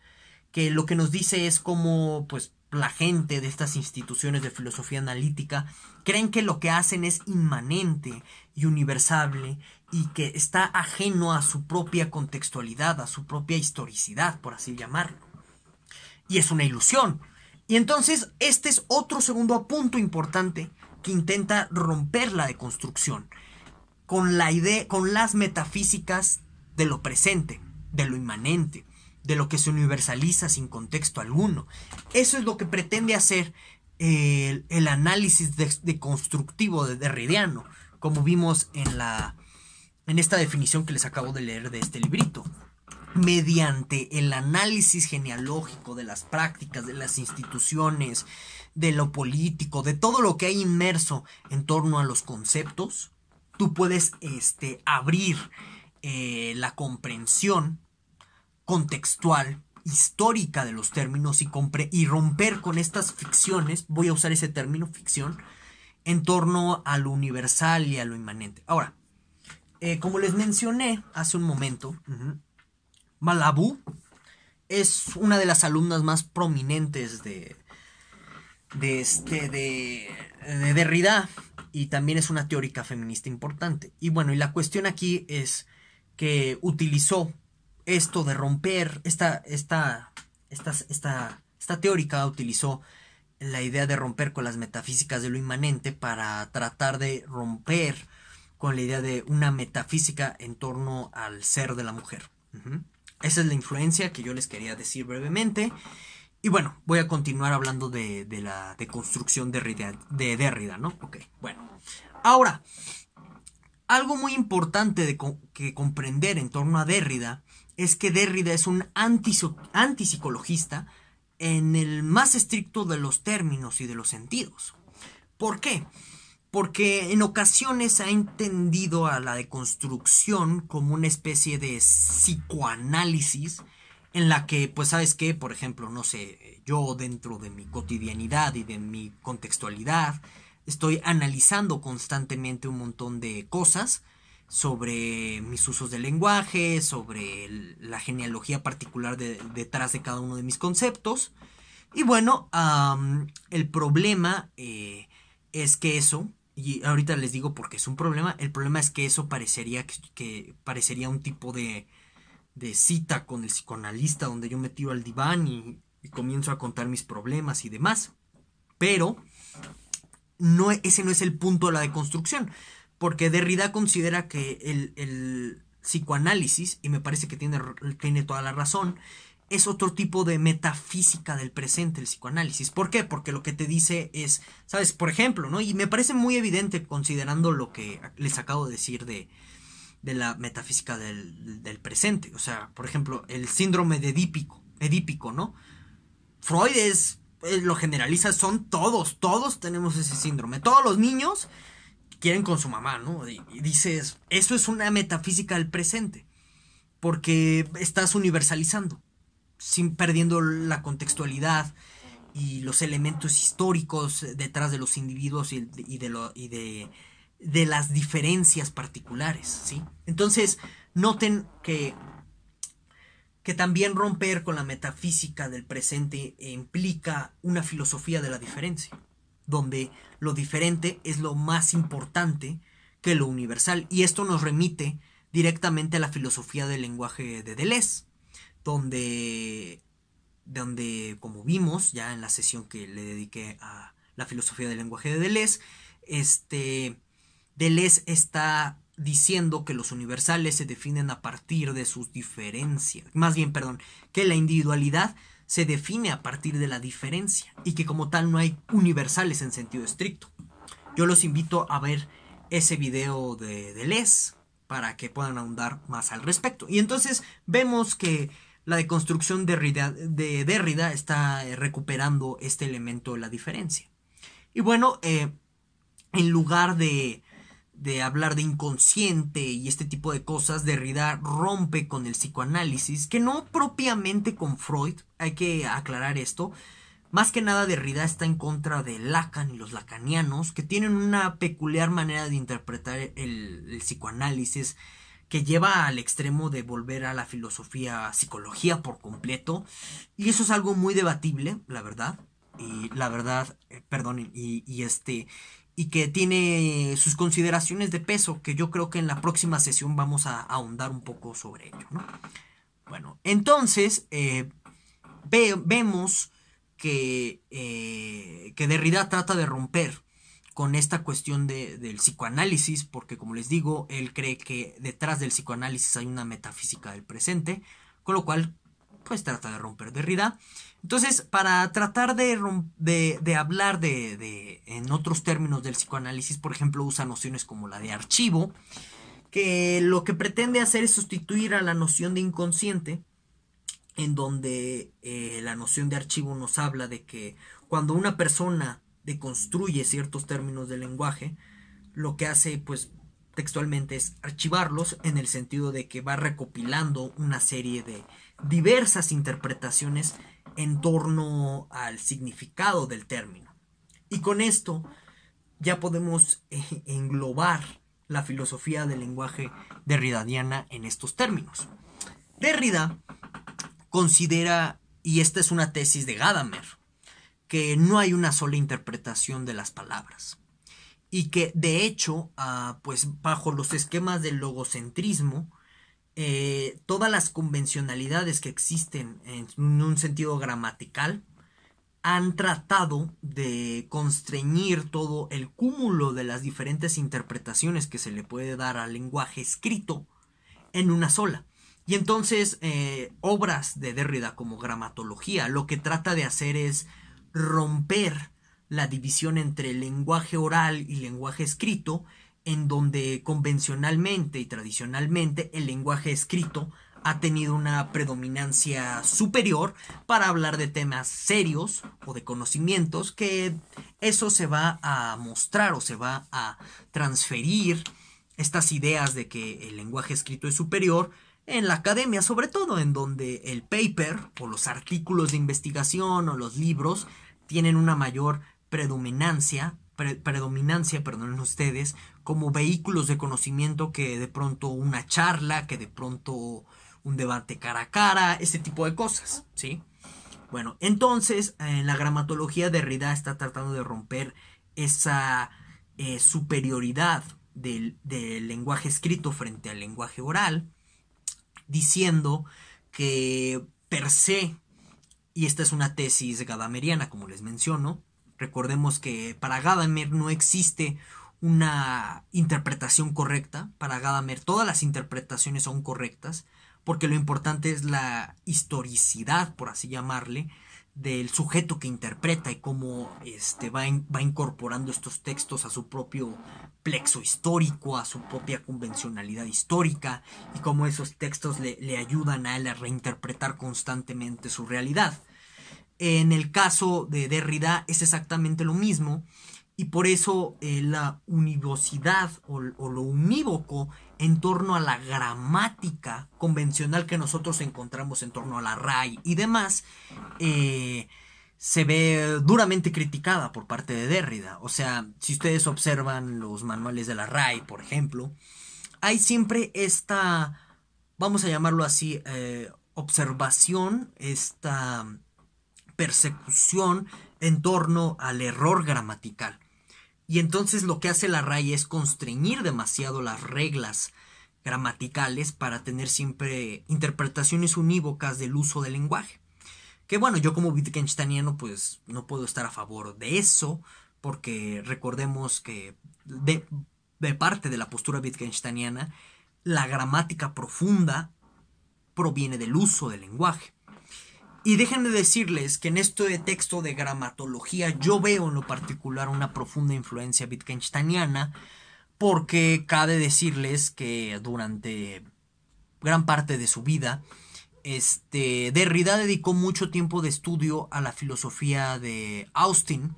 que lo que nos dice es cómo pues, la gente de estas instituciones de filosofía analítica creen que lo que hacen es inmanente y universal y que está ajeno a su propia contextualidad, a su propia historicidad, por así llamarlo. Y es una ilusión. Y entonces este es otro segundo punto importante que intenta romper la deconstrucción con las metafísicas de lo presente, de lo inmanente, de lo que se universaliza sin contexto alguno. Eso es lo que pretende hacer el análisis deconstructivo de derridiano, como vimos en esta definición que les acabo de leer de este librito. Mediante el análisis genealógico de las prácticas, de las instituciones, de lo político, de todo lo que hay inmerso en torno a los conceptos, tú puedes abrir la comprensión contextual, histórica de los términos y romper con estas ficciones, voy a usar ese término ficción, en torno a lo universal y a lo inmanente. Ahora, como les mencioné hace un momento, Malabou es una de las alumnas más prominentes de Derrida y también es una teórica feminista importante. Y bueno, y la cuestión aquí es que utilizó esto de romper, esta teórica utilizó la idea de romper con las metafísicas de lo inmanente para tratar de romper con la idea de una metafísica en torno al ser de la mujer. Esa es la influencia que yo les quería decir brevemente. Y bueno, voy a continuar hablando de la deconstrucción de Derrida, ¿no? Ok, bueno. Ahora, algo muy importante que comprender en torno a Derrida es que Derrida es un antipsicologista en el más estricto de los términos y de los sentidos. ¿Por qué? Porque en ocasiones ha entendido a la deconstrucción como una especie de psicoanálisis en la que, pues, ¿sabes qué? Por ejemplo, no sé, yo dentro de mi cotidianidad y de mi contextualidad estoy analizando constantemente un montón de cosas sobre mis usos del lenguaje, sobre la genealogía particular detrás de cada uno de mis conceptos. Y bueno, el problema es que eso, y ahorita les digo porque es un problema, el problema es que eso parecería que parecería un tipo de cita con el psicoanalista donde yo me tiro al diván y comienzo a contar mis problemas y demás. Pero no, ese no es el punto de la deconstrucción, porque Derrida considera que el psicoanálisis, y me parece que tiene toda la razón, es otro tipo de metafísica del presente, el psicoanálisis. ¿Por qué? Porque lo que te dice es, ¿sabes? Por ejemplo, ¿no? Y me parece muy evidente considerando lo que les acabo de decir de la metafísica del presente. O sea, por ejemplo, el síndrome de edípico, ¿no? Freud lo generaliza, son todos tenemos ese síndrome. Todos los niños quieren con su mamá, ¿no? Y dices, eso es una metafísica del presente, porque estás universalizando, sin perdiendo la contextualidad y los elementos históricos detrás de los individuos y de las diferencias particulares, ¿sí? Entonces, noten que también romper con la metafísica del presente implica una filosofía de la diferencia, donde lo diferente es lo más importante que lo universal. Y esto nos remite directamente a la filosofía del lenguaje de Deleuze, donde como vimos ya en la sesión que le dediqué a la filosofía del lenguaje de Deleuze, Deleuze está diciendo que los universales se definen a partir de sus diferencias, que la individualidad se define a partir de la diferencia y que como tal no hay universales en sentido estricto. Yo los invito a ver ese video de Deleuze para que puedan ahondar más al respecto. Y entonces vemos que la deconstrucción de Derrida está recuperando este elemento de la diferencia. Y bueno, en lugar de hablar de inconsciente y este tipo de cosas, Derrida rompe con el psicoanálisis, que no propiamente con Freud, hay que aclarar esto. Más que nada, Derrida está en contra de Lacan y los lacanianos, que tienen una peculiar manera de interpretar el psicoanálisis, que lleva al extremo de volver a la filosofía psicología por completo, y eso es algo muy debatible, la verdad, y que tiene sus consideraciones de peso, que yo creo que en la próxima sesión vamos a ahondar un poco sobre ello, ¿no? Bueno, entonces vemos que Derrida trata de romper con esta cuestión del psicoanálisis, porque como les digo, él cree que detrás del psicoanálisis hay una metafísica del presente, con lo cual pues trata de romper Derrida. Entonces, para tratar de hablar en otros términos del psicoanálisis, por ejemplo, usa nociones como la de archivo, que lo que pretende hacer es sustituir a la noción de inconsciente, en donde la noción de archivo nos habla de que cuando una persona deconstruye ciertos términos del lenguaje, lo que hace, pues, textualmente es archivarlos, en el sentido de que va recopilando una serie de diversas interpretaciones en torno al significado del término. Y con esto ya podemos englobar la filosofía del lenguaje derridadiana en estos términos. Derrida considera, y esta es una tesis de Gadamer, que no hay una sola interpretación de las palabras. Y que de hecho, pues bajo los esquemas del logocentrismo, todas las convencionalidades que existen en un sentido gramatical han tratado de constreñir todo el cúmulo de las diferentes interpretaciones que se le puede dar al lenguaje escrito en una sola. Y entonces obras de Derrida como gramatología lo que trata de hacer es romper la división entre lenguaje oral y lenguaje escrito, en donde convencionalmente y tradicionalmente el lenguaje escrito ha tenido una predominancia superior para hablar de temas serios o de conocimientos, que eso se va a mostrar o se va a transferir, estas ideas de que el lenguaje escrito es superior, en la academia, sobre todo en donde el paper o los artículos de investigación o los libros tienen una mayor predominancia, perdonen ustedes, como vehículos de conocimiento que de pronto una charla, que de pronto un debate cara a cara, ese tipo de cosas, ¿sí? Bueno, entonces, en la gramatología Derrida está tratando de romper esa superioridad del lenguaje escrito frente al lenguaje oral, diciendo que per se, y esta es una tesis gadameriana, como les menciono, recordemos que para Gadamer no existe una interpretación correcta, para Gadamer todas las interpretaciones son correctas, porque lo importante es la historicidad, por así llamarle, del sujeto que interpreta y cómo va incorporando estos textos a su propio plexo histórico, a su propia convencionalidad histórica, y cómo esos textos le ayudan a él a reinterpretar constantemente su realidad. En el caso de Derrida es exactamente lo mismo, y por eso la univocidad o lo unívoco en torno a la gramática convencional que nosotros encontramos en torno a la RAE y demás, se ve duramente criticada por parte de Derrida. O sea, si ustedes observan los manuales de la RAE, por ejemplo, hay siempre esta, vamos a llamarlo así, observación, esta persecución en torno al error gramatical. Y entonces lo que hace la RAE es constreñir demasiado las reglas gramaticales para tener siempre interpretaciones unívocas del uso del lenguaje. Que bueno, yo como wittgensteiniano pues no puedo estar a favor de eso, porque recordemos que de parte de la postura wittgensteiniana la gramática profunda proviene del uso del lenguaje. Y déjenme decirles que en este texto de gramatología yo veo en lo particular una profunda influencia wittgensteiniana, porque cabe decirles que durante gran parte de su vida Derrida dedicó mucho tiempo de estudio a la filosofía de Austin,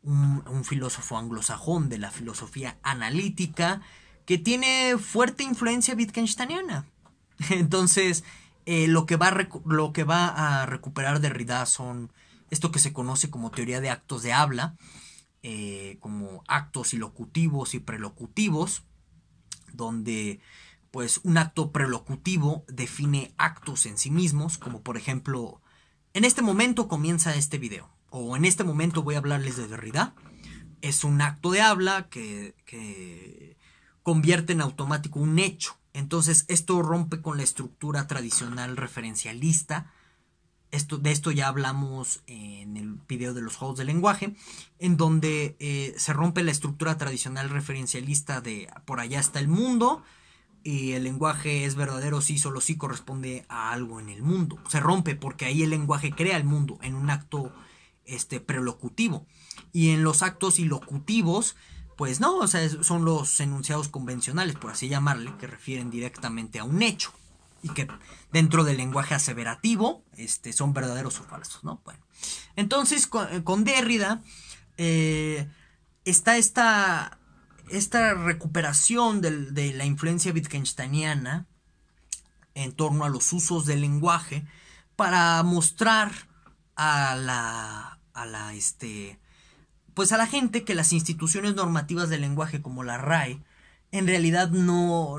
un filósofo anglosajón de la filosofía analítica que tiene fuerte influencia wittgensteiniana. Entonces, lo que va a recuperar Derrida son esto que se conoce como teoría de actos de habla, como actos ilocutivos y prelocutivos, donde pues un acto prelocutivo define actos en sí mismos, como por ejemplo, en este momento comienza este video, o en este momento voy a hablarles de Derrida. Es un acto de habla que convierte en automático un hecho. Entonces, esto rompe con la estructura tradicional referencialista. De esto ya hablamos en el video de los juegos del lenguaje, en donde se rompe la estructura tradicional referencialista de por allá está el mundo, y el lenguaje es verdadero si solo si corresponde a algo en el mundo. Se rompe porque ahí el lenguaje crea el mundo en un acto prelocutivo. Y en los actos ilocutivos, pues no, o sea, son los enunciados convencionales, por así llamarle, que refieren directamente a un hecho y que dentro del lenguaje aseverativo son verdaderos o falsos, ¿no? Bueno, entonces con Derrida está esta recuperación de la influencia wittgensteiniana en torno a los usos del lenguaje para mostrar a la gente que las instituciones normativas del lenguaje como la RAE en realidad no,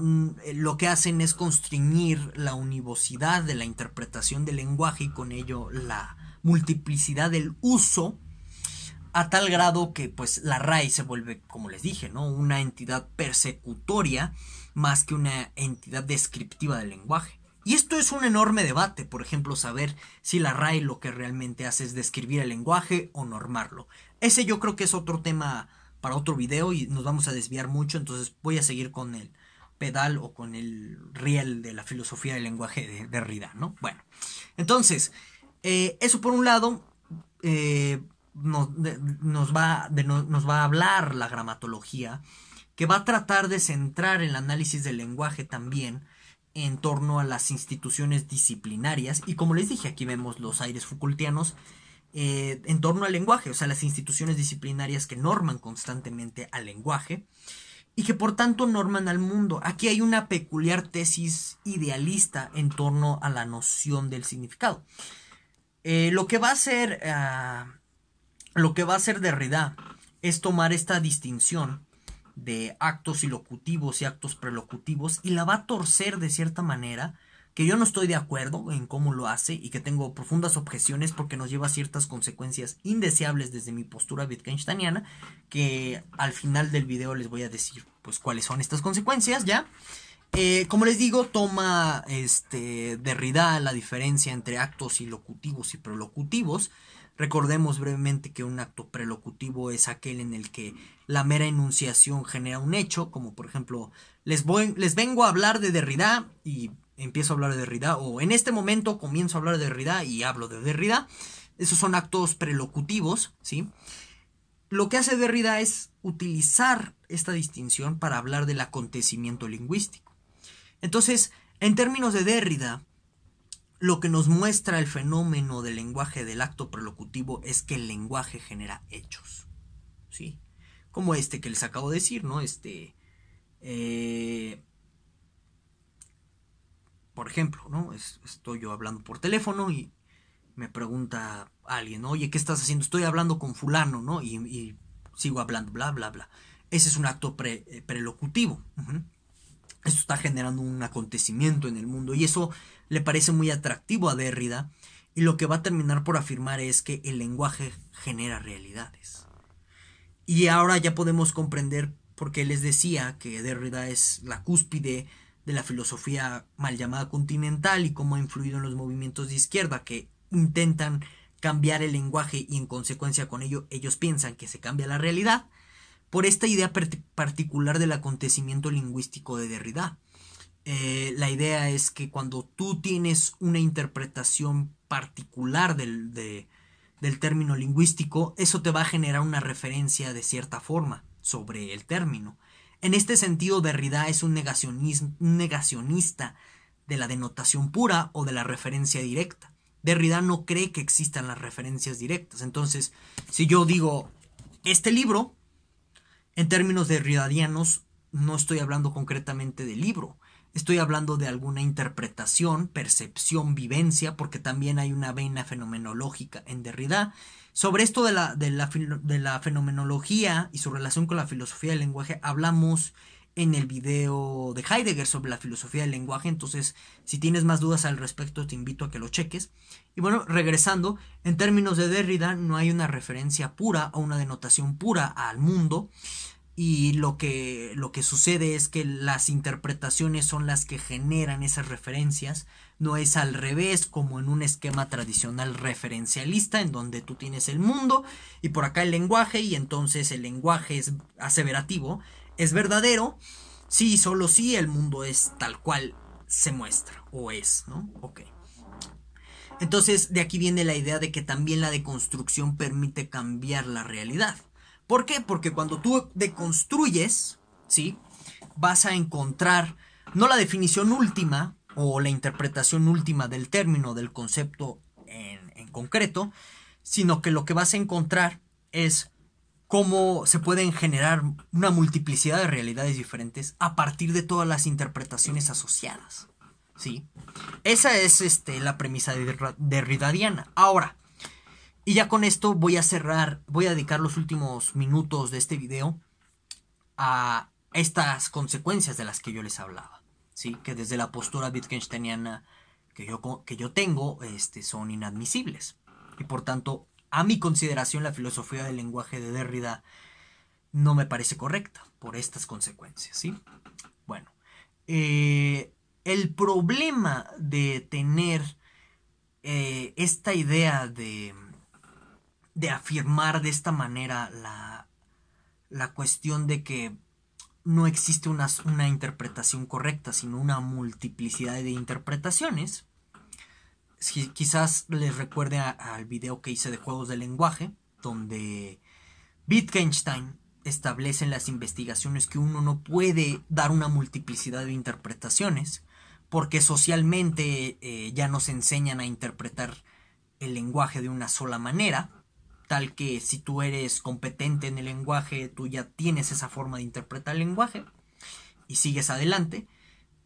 lo que hacen es constreñir la univocidad de la interpretación del lenguaje y con ello la multiplicidad del uso, a tal grado que pues la RAE se vuelve, como les dije, ¿no?, una entidad persecutoria más que una entidad descriptiva del lenguaje. Y esto es un enorme debate, por ejemplo, saber si la RAE lo que realmente hace es describir el lenguaje o normarlo. Ese yo creo que es otro tema para otro video y nos vamos a desviar mucho, entonces voy a seguir con el pedal o con el riel de la filosofía del lenguaje de Derrida, ¿no? Bueno, entonces, eso por un lado nos va a hablar la gramatología, que va a tratar de centrar el análisis del lenguaje también en torno a las instituciones disciplinarias, y como les dije, aquí vemos los aires Foucaultianos en torno al lenguaje, o sea, las instituciones disciplinarias que norman constantemente al lenguaje, y que por tanto norman al mundo. Aquí hay una peculiar tesis idealista en torno a la noción del significado. Lo que va a hacer Derrida es tomar esta distinción de actos ilocutivos y actos prelocutivos y la va a torcer de cierta manera, que yo no estoy de acuerdo en cómo lo hace y que tengo profundas objeciones porque nos lleva a ciertas consecuencias indeseables desde mi postura wittgensteiniana, que al final del video les voy a decir pues cuáles son estas consecuencias ya. Como les digo, toma Derrida la diferencia entre actos ilocutivos y prelocutivos. Recordemos brevemente que un acto prelocutivo es aquel en el que la mera enunciación genera un hecho, como por ejemplo, les vengo a hablar de Derrida y empiezo a hablar de Derrida, o en este momento comienzo a hablar de Derrida y hablo de Derrida. Esos son actos prelocutivos, ¿sí? Lo que hace Derrida es utilizar esta distinción para hablar del acontecimiento lingüístico. Entonces, en términos de Derrida, lo que nos muestra el fenómeno del lenguaje del acto prelocutivo es que el lenguaje genera hechos, ¿sí? Como este que les acabo de decir, ¿no? Por ejemplo, ¿no? Estoy yo hablando por teléfono y me pregunta alguien, oye, ¿qué estás haciendo? Estoy hablando con fulano, ¿no? Y sigo hablando, bla, bla, bla. Ese es un acto prelocutivo. Uh-huh. Esto está generando un acontecimiento en el mundo y eso le parece muy atractivo a Derrida, y lo que va a terminar por afirmar es que el lenguaje genera realidades. Y ahora ya podemos comprender por qué les decía que Derrida es la cúspide de la filosofía mal llamada continental y cómo ha influido en los movimientos de izquierda que intentan cambiar el lenguaje y en consecuencia con ello ellos piensan que se cambia la realidad por esta idea particular del acontecimiento lingüístico de Derrida. La idea es que cuando tú tienes una interpretación particular del término lingüístico, eso te va a generar una referencia de cierta forma sobre el término. En este sentido, Derrida es un negacionista de la denotación pura o de la referencia directa. Derrida no cree que existan las referencias directas. Entonces, si yo digo este libro, en términos derridadianos no estoy hablando concretamente del libro. Estoy hablando de alguna interpretación, percepción, vivencia, porque también hay una vena fenomenológica en Derrida. Sobre esto de la fenomenología y su relación con la filosofía del lenguaje hablamos en el video de Heidegger sobre la filosofía del lenguaje. Entonces, si tienes más dudas al respecto, te invito a que lo cheques. Y bueno, regresando, en términos de Derrida no hay una referencia pura o una denotación pura al mundo. Y lo que sucede es que las interpretaciones son las que generan esas referencias. No es al revés como en un esquema tradicional referencialista en donde tú tienes el mundo y por acá el lenguaje y entonces el lenguaje es aseverativo, es verdadero, sí, solo sí, el mundo es tal cual se muestra o es, ¿no? Ok. Entonces de aquí viene la idea de que también la deconstrucción permite cambiar la realidad. ¿Por qué? Porque cuando tú deconstruyes, ¿sí?, vas a encontrar no la definición última o la interpretación última del término, del concepto en concreto, sino que lo que vas a encontrar es cómo se pueden generar una multiplicidad de realidades diferentes a partir de todas las interpretaciones asociadas, ¿sí? Esa es la premisa derridadiana. Ahora, y ya con esto voy a cerrar, voy a dedicar los últimos minutos de este video a estas consecuencias de las que yo les hablaba, ¿sí? Que desde la postura wittgensteiniana que yo tengo son inadmisibles. Y por tanto, a mi consideración, la filosofía del lenguaje de Derrida no me parece correcta por estas consecuencias, ¿sí? Bueno, el problema de tener esta idea de afirmar de esta manera la cuestión de que no existe una interpretación correcta, sino una multiplicidad de interpretaciones. Quizás les recuerde al video que hice de juegos de lenguaje, donde Wittgenstein establece en las investigaciones que uno no puede dar una multiplicidad de interpretaciones, porque socialmente ya nos enseñan a interpretar el lenguaje de una sola manera. tal que si tú eres competente en el lenguaje, tú ya tienes esa forma de interpretar el lenguaje y sigues adelante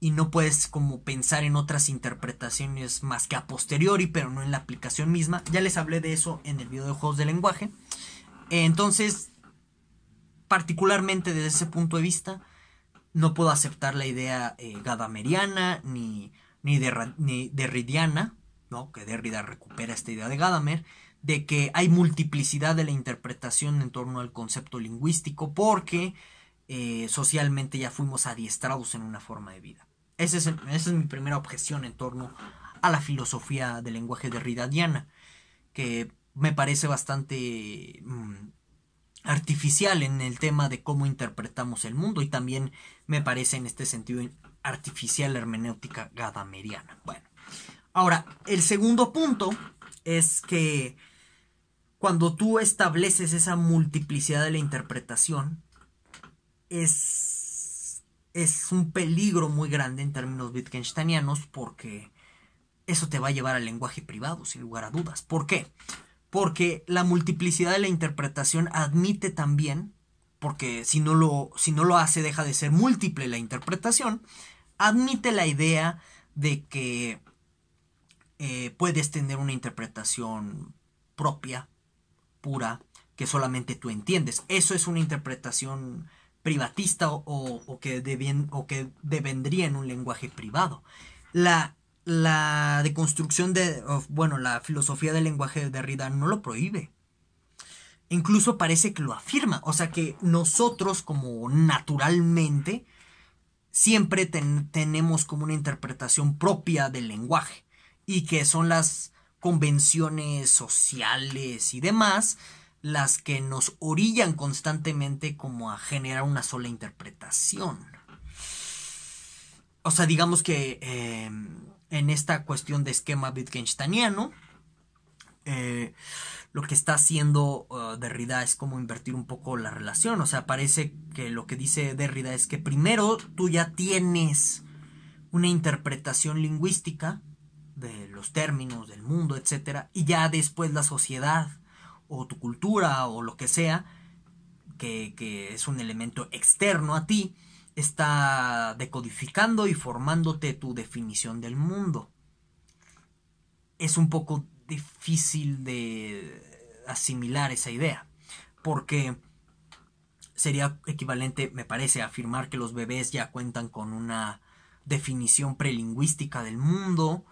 y no puedes como pensar en otras interpretaciones más que a posteriori, pero no en la aplicación misma. Ya les hablé de eso en el video de juegos de lenguaje. Entonces, particularmente desde ese punto de vista, no puedo aceptar la idea gadameriana ni derridiana, ¿no? Que Derrida recupera esta idea de Gadamer, de que hay multiplicidad de la interpretación en torno al concepto lingüístico porque socialmente ya fuimos adiestrados en una forma de vida. Esa es mi primera objeción en torno a la filosofía del lenguaje derridadiana, que me parece bastante artificial en el tema de cómo interpretamos el mundo, y también me parece en este sentido artificial la hermenéutica gadameriana. Bueno, ahora, el segundo punto es que cuando tú estableces esa multiplicidad de la interpretación, es un peligro muy grande en términos wittgensteinianos, porque eso te va a llevar al lenguaje privado, sin lugar a dudas. ¿Por qué? Porque la multiplicidad de la interpretación admite también, porque si no lo hace deja de ser múltiple la interpretación, admite la idea de que puedes tener una interpretación propia, pura, que solamente tú entiendes. Eso es una interpretación privatista o que devendría en un lenguaje privado. La deconstrucción la filosofía del lenguaje de Derrida no lo prohíbe. Incluso parece que lo afirma. O sea que nosotros, como naturalmente, siempre tenemos como una interpretación propia del lenguaje, y que son las convenciones sociales y demás las que nos orillan constantemente como a generar una sola interpretación. O sea, digamos que en esta cuestión de esquema wittgensteiniano, lo que está haciendo Derrida es como invertir un poco la relación. O sea, parece que lo que dice Derrida es que primero tú ya tienes una interpretación lingüística de los términos, del mundo, etcétera, y ya después la sociedad o tu cultura o lo que sea, que es un elemento externo a ti, está decodificando y formándote tu definición del mundo. Es un poco difícil de asimilar esa idea, porque sería equivalente, me parece, a afirmar que los bebés ya cuentan con una definición prelingüística del mundo,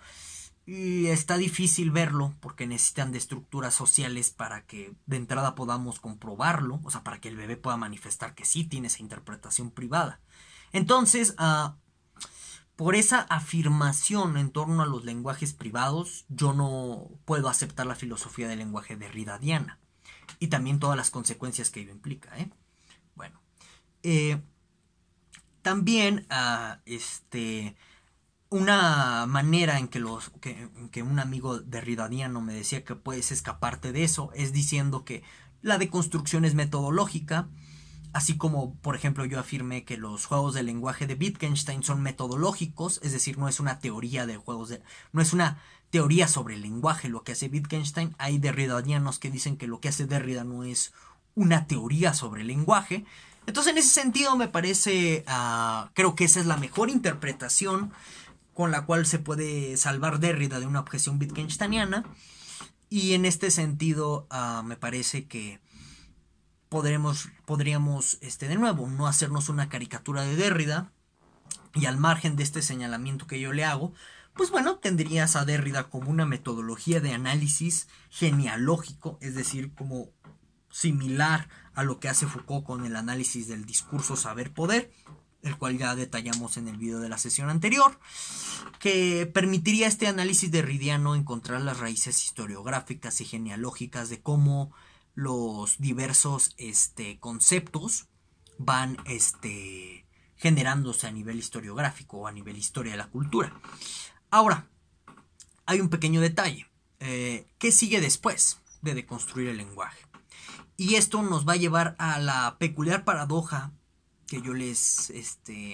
y está difícil verlo porque necesitan de estructuras sociales para que de entrada podamos comprobarlo, o sea, para que el bebé pueda manifestar que sí tiene esa interpretación privada. Entonces, por esa afirmación en torno a los lenguajes privados, yo no puedo aceptar la filosofía del lenguaje derridadiana, y también todas las consecuencias que ello implica, ¿eh? Bueno, también una manera en que un amigo derridadiano me decía que puedes escaparte de eso es diciendo que la deconstrucción es metodológica, así como, por ejemplo, yo afirmé que los juegos de lenguaje de Wittgenstein son metodológicos, es decir, no es una teoría sobre el lenguaje lo que hace Wittgenstein. Hay derridadianos que dicen que lo que hace Derrida no es una teoría sobre el lenguaje. Entonces, en ese sentido, me parece, creo que esa es la mejor interpretación con la cual se puede salvar Derrida de una objeción wittgensteiniana, y en este sentido me parece que podríamos de nuevo no hacernos una caricatura de Derrida, y al margen de este señalamiento que yo le hago, pues bueno, tendrías a Derrida como una metodología de análisis genealógico, es decir, como similar a lo que hace Foucault con el análisis del discurso saber-poder, el cual ya detallamos en el video de la sesión anterior, que permitiría este análisis derridiano encontrar las raíces historiográficas y genealógicas de cómo los diversos conceptos van generándose a nivel historiográfico o a nivel historia de la cultura. Ahora, hay un pequeño detalle. ¿Qué sigue después de deconstruir el lenguaje? Y esto nos va a llevar a la peculiar paradoja que yo les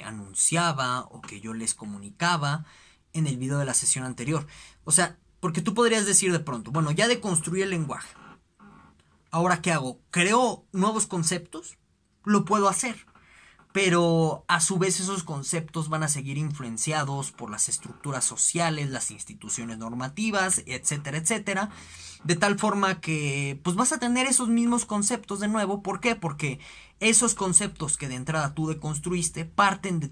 anunciaba o que yo les comunicaba en el video de la sesión anterior. O sea, porque tú podrías decir de pronto, bueno, ya deconstruí el lenguaje. ¿ahora qué hago? ¿Creo nuevos conceptos? Lo puedo hacer, pero a su vez esos conceptos van a seguir influenciados por las estructuras sociales, las instituciones normativas, etcétera, etcétera. De tal forma que pues vas a tener esos mismos conceptos de nuevo. ¿Por qué? Porque esos conceptos que de entrada tú deconstruiste parten de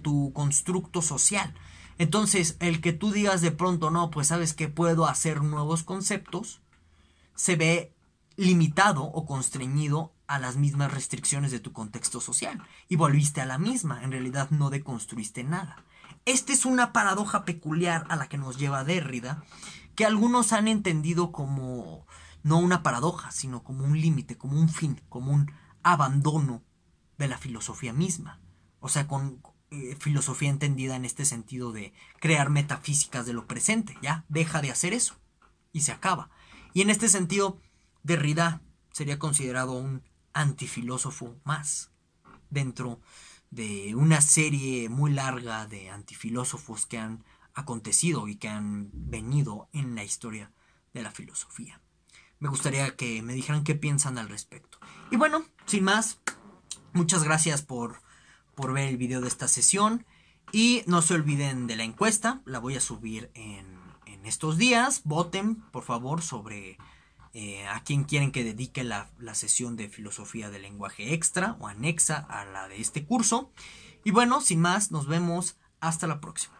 tu constructo social. Entonces, el que tú digas de pronto, no, pues sabes que puedo hacer nuevos conceptos, se ve limitado o constreñido a las mismas restricciones de tu contexto social. Y volviste a la misma, en realidad no deconstruiste nada. Esta es una paradoja peculiar a la que nos lleva Derrida, que algunos han entendido como, no una paradoja, sino como un límite, como un fin, como un abandono de la filosofía misma. O sea, con filosofía entendida en este sentido de crear metafísicas de lo presente, ya, deja de hacer eso y se acaba. Y en este sentido, Derrida sería considerado un antifilósofo más dentro de una serie muy larga de antifilósofos que han acontecido y que han venido en la historia de la filosofía. Me gustaría que me dijeran qué piensan al respecto. Y bueno, sin más, muchas gracias por ver el video de esta sesión y no se olviden de la encuesta, la voy a subir en estos días. Voten, por favor, sobre a quién quieren que dedique la sesión de filosofía del lenguaje extra o anexa a la de este curso. Y bueno, sin más, nos vemos hasta la próxima.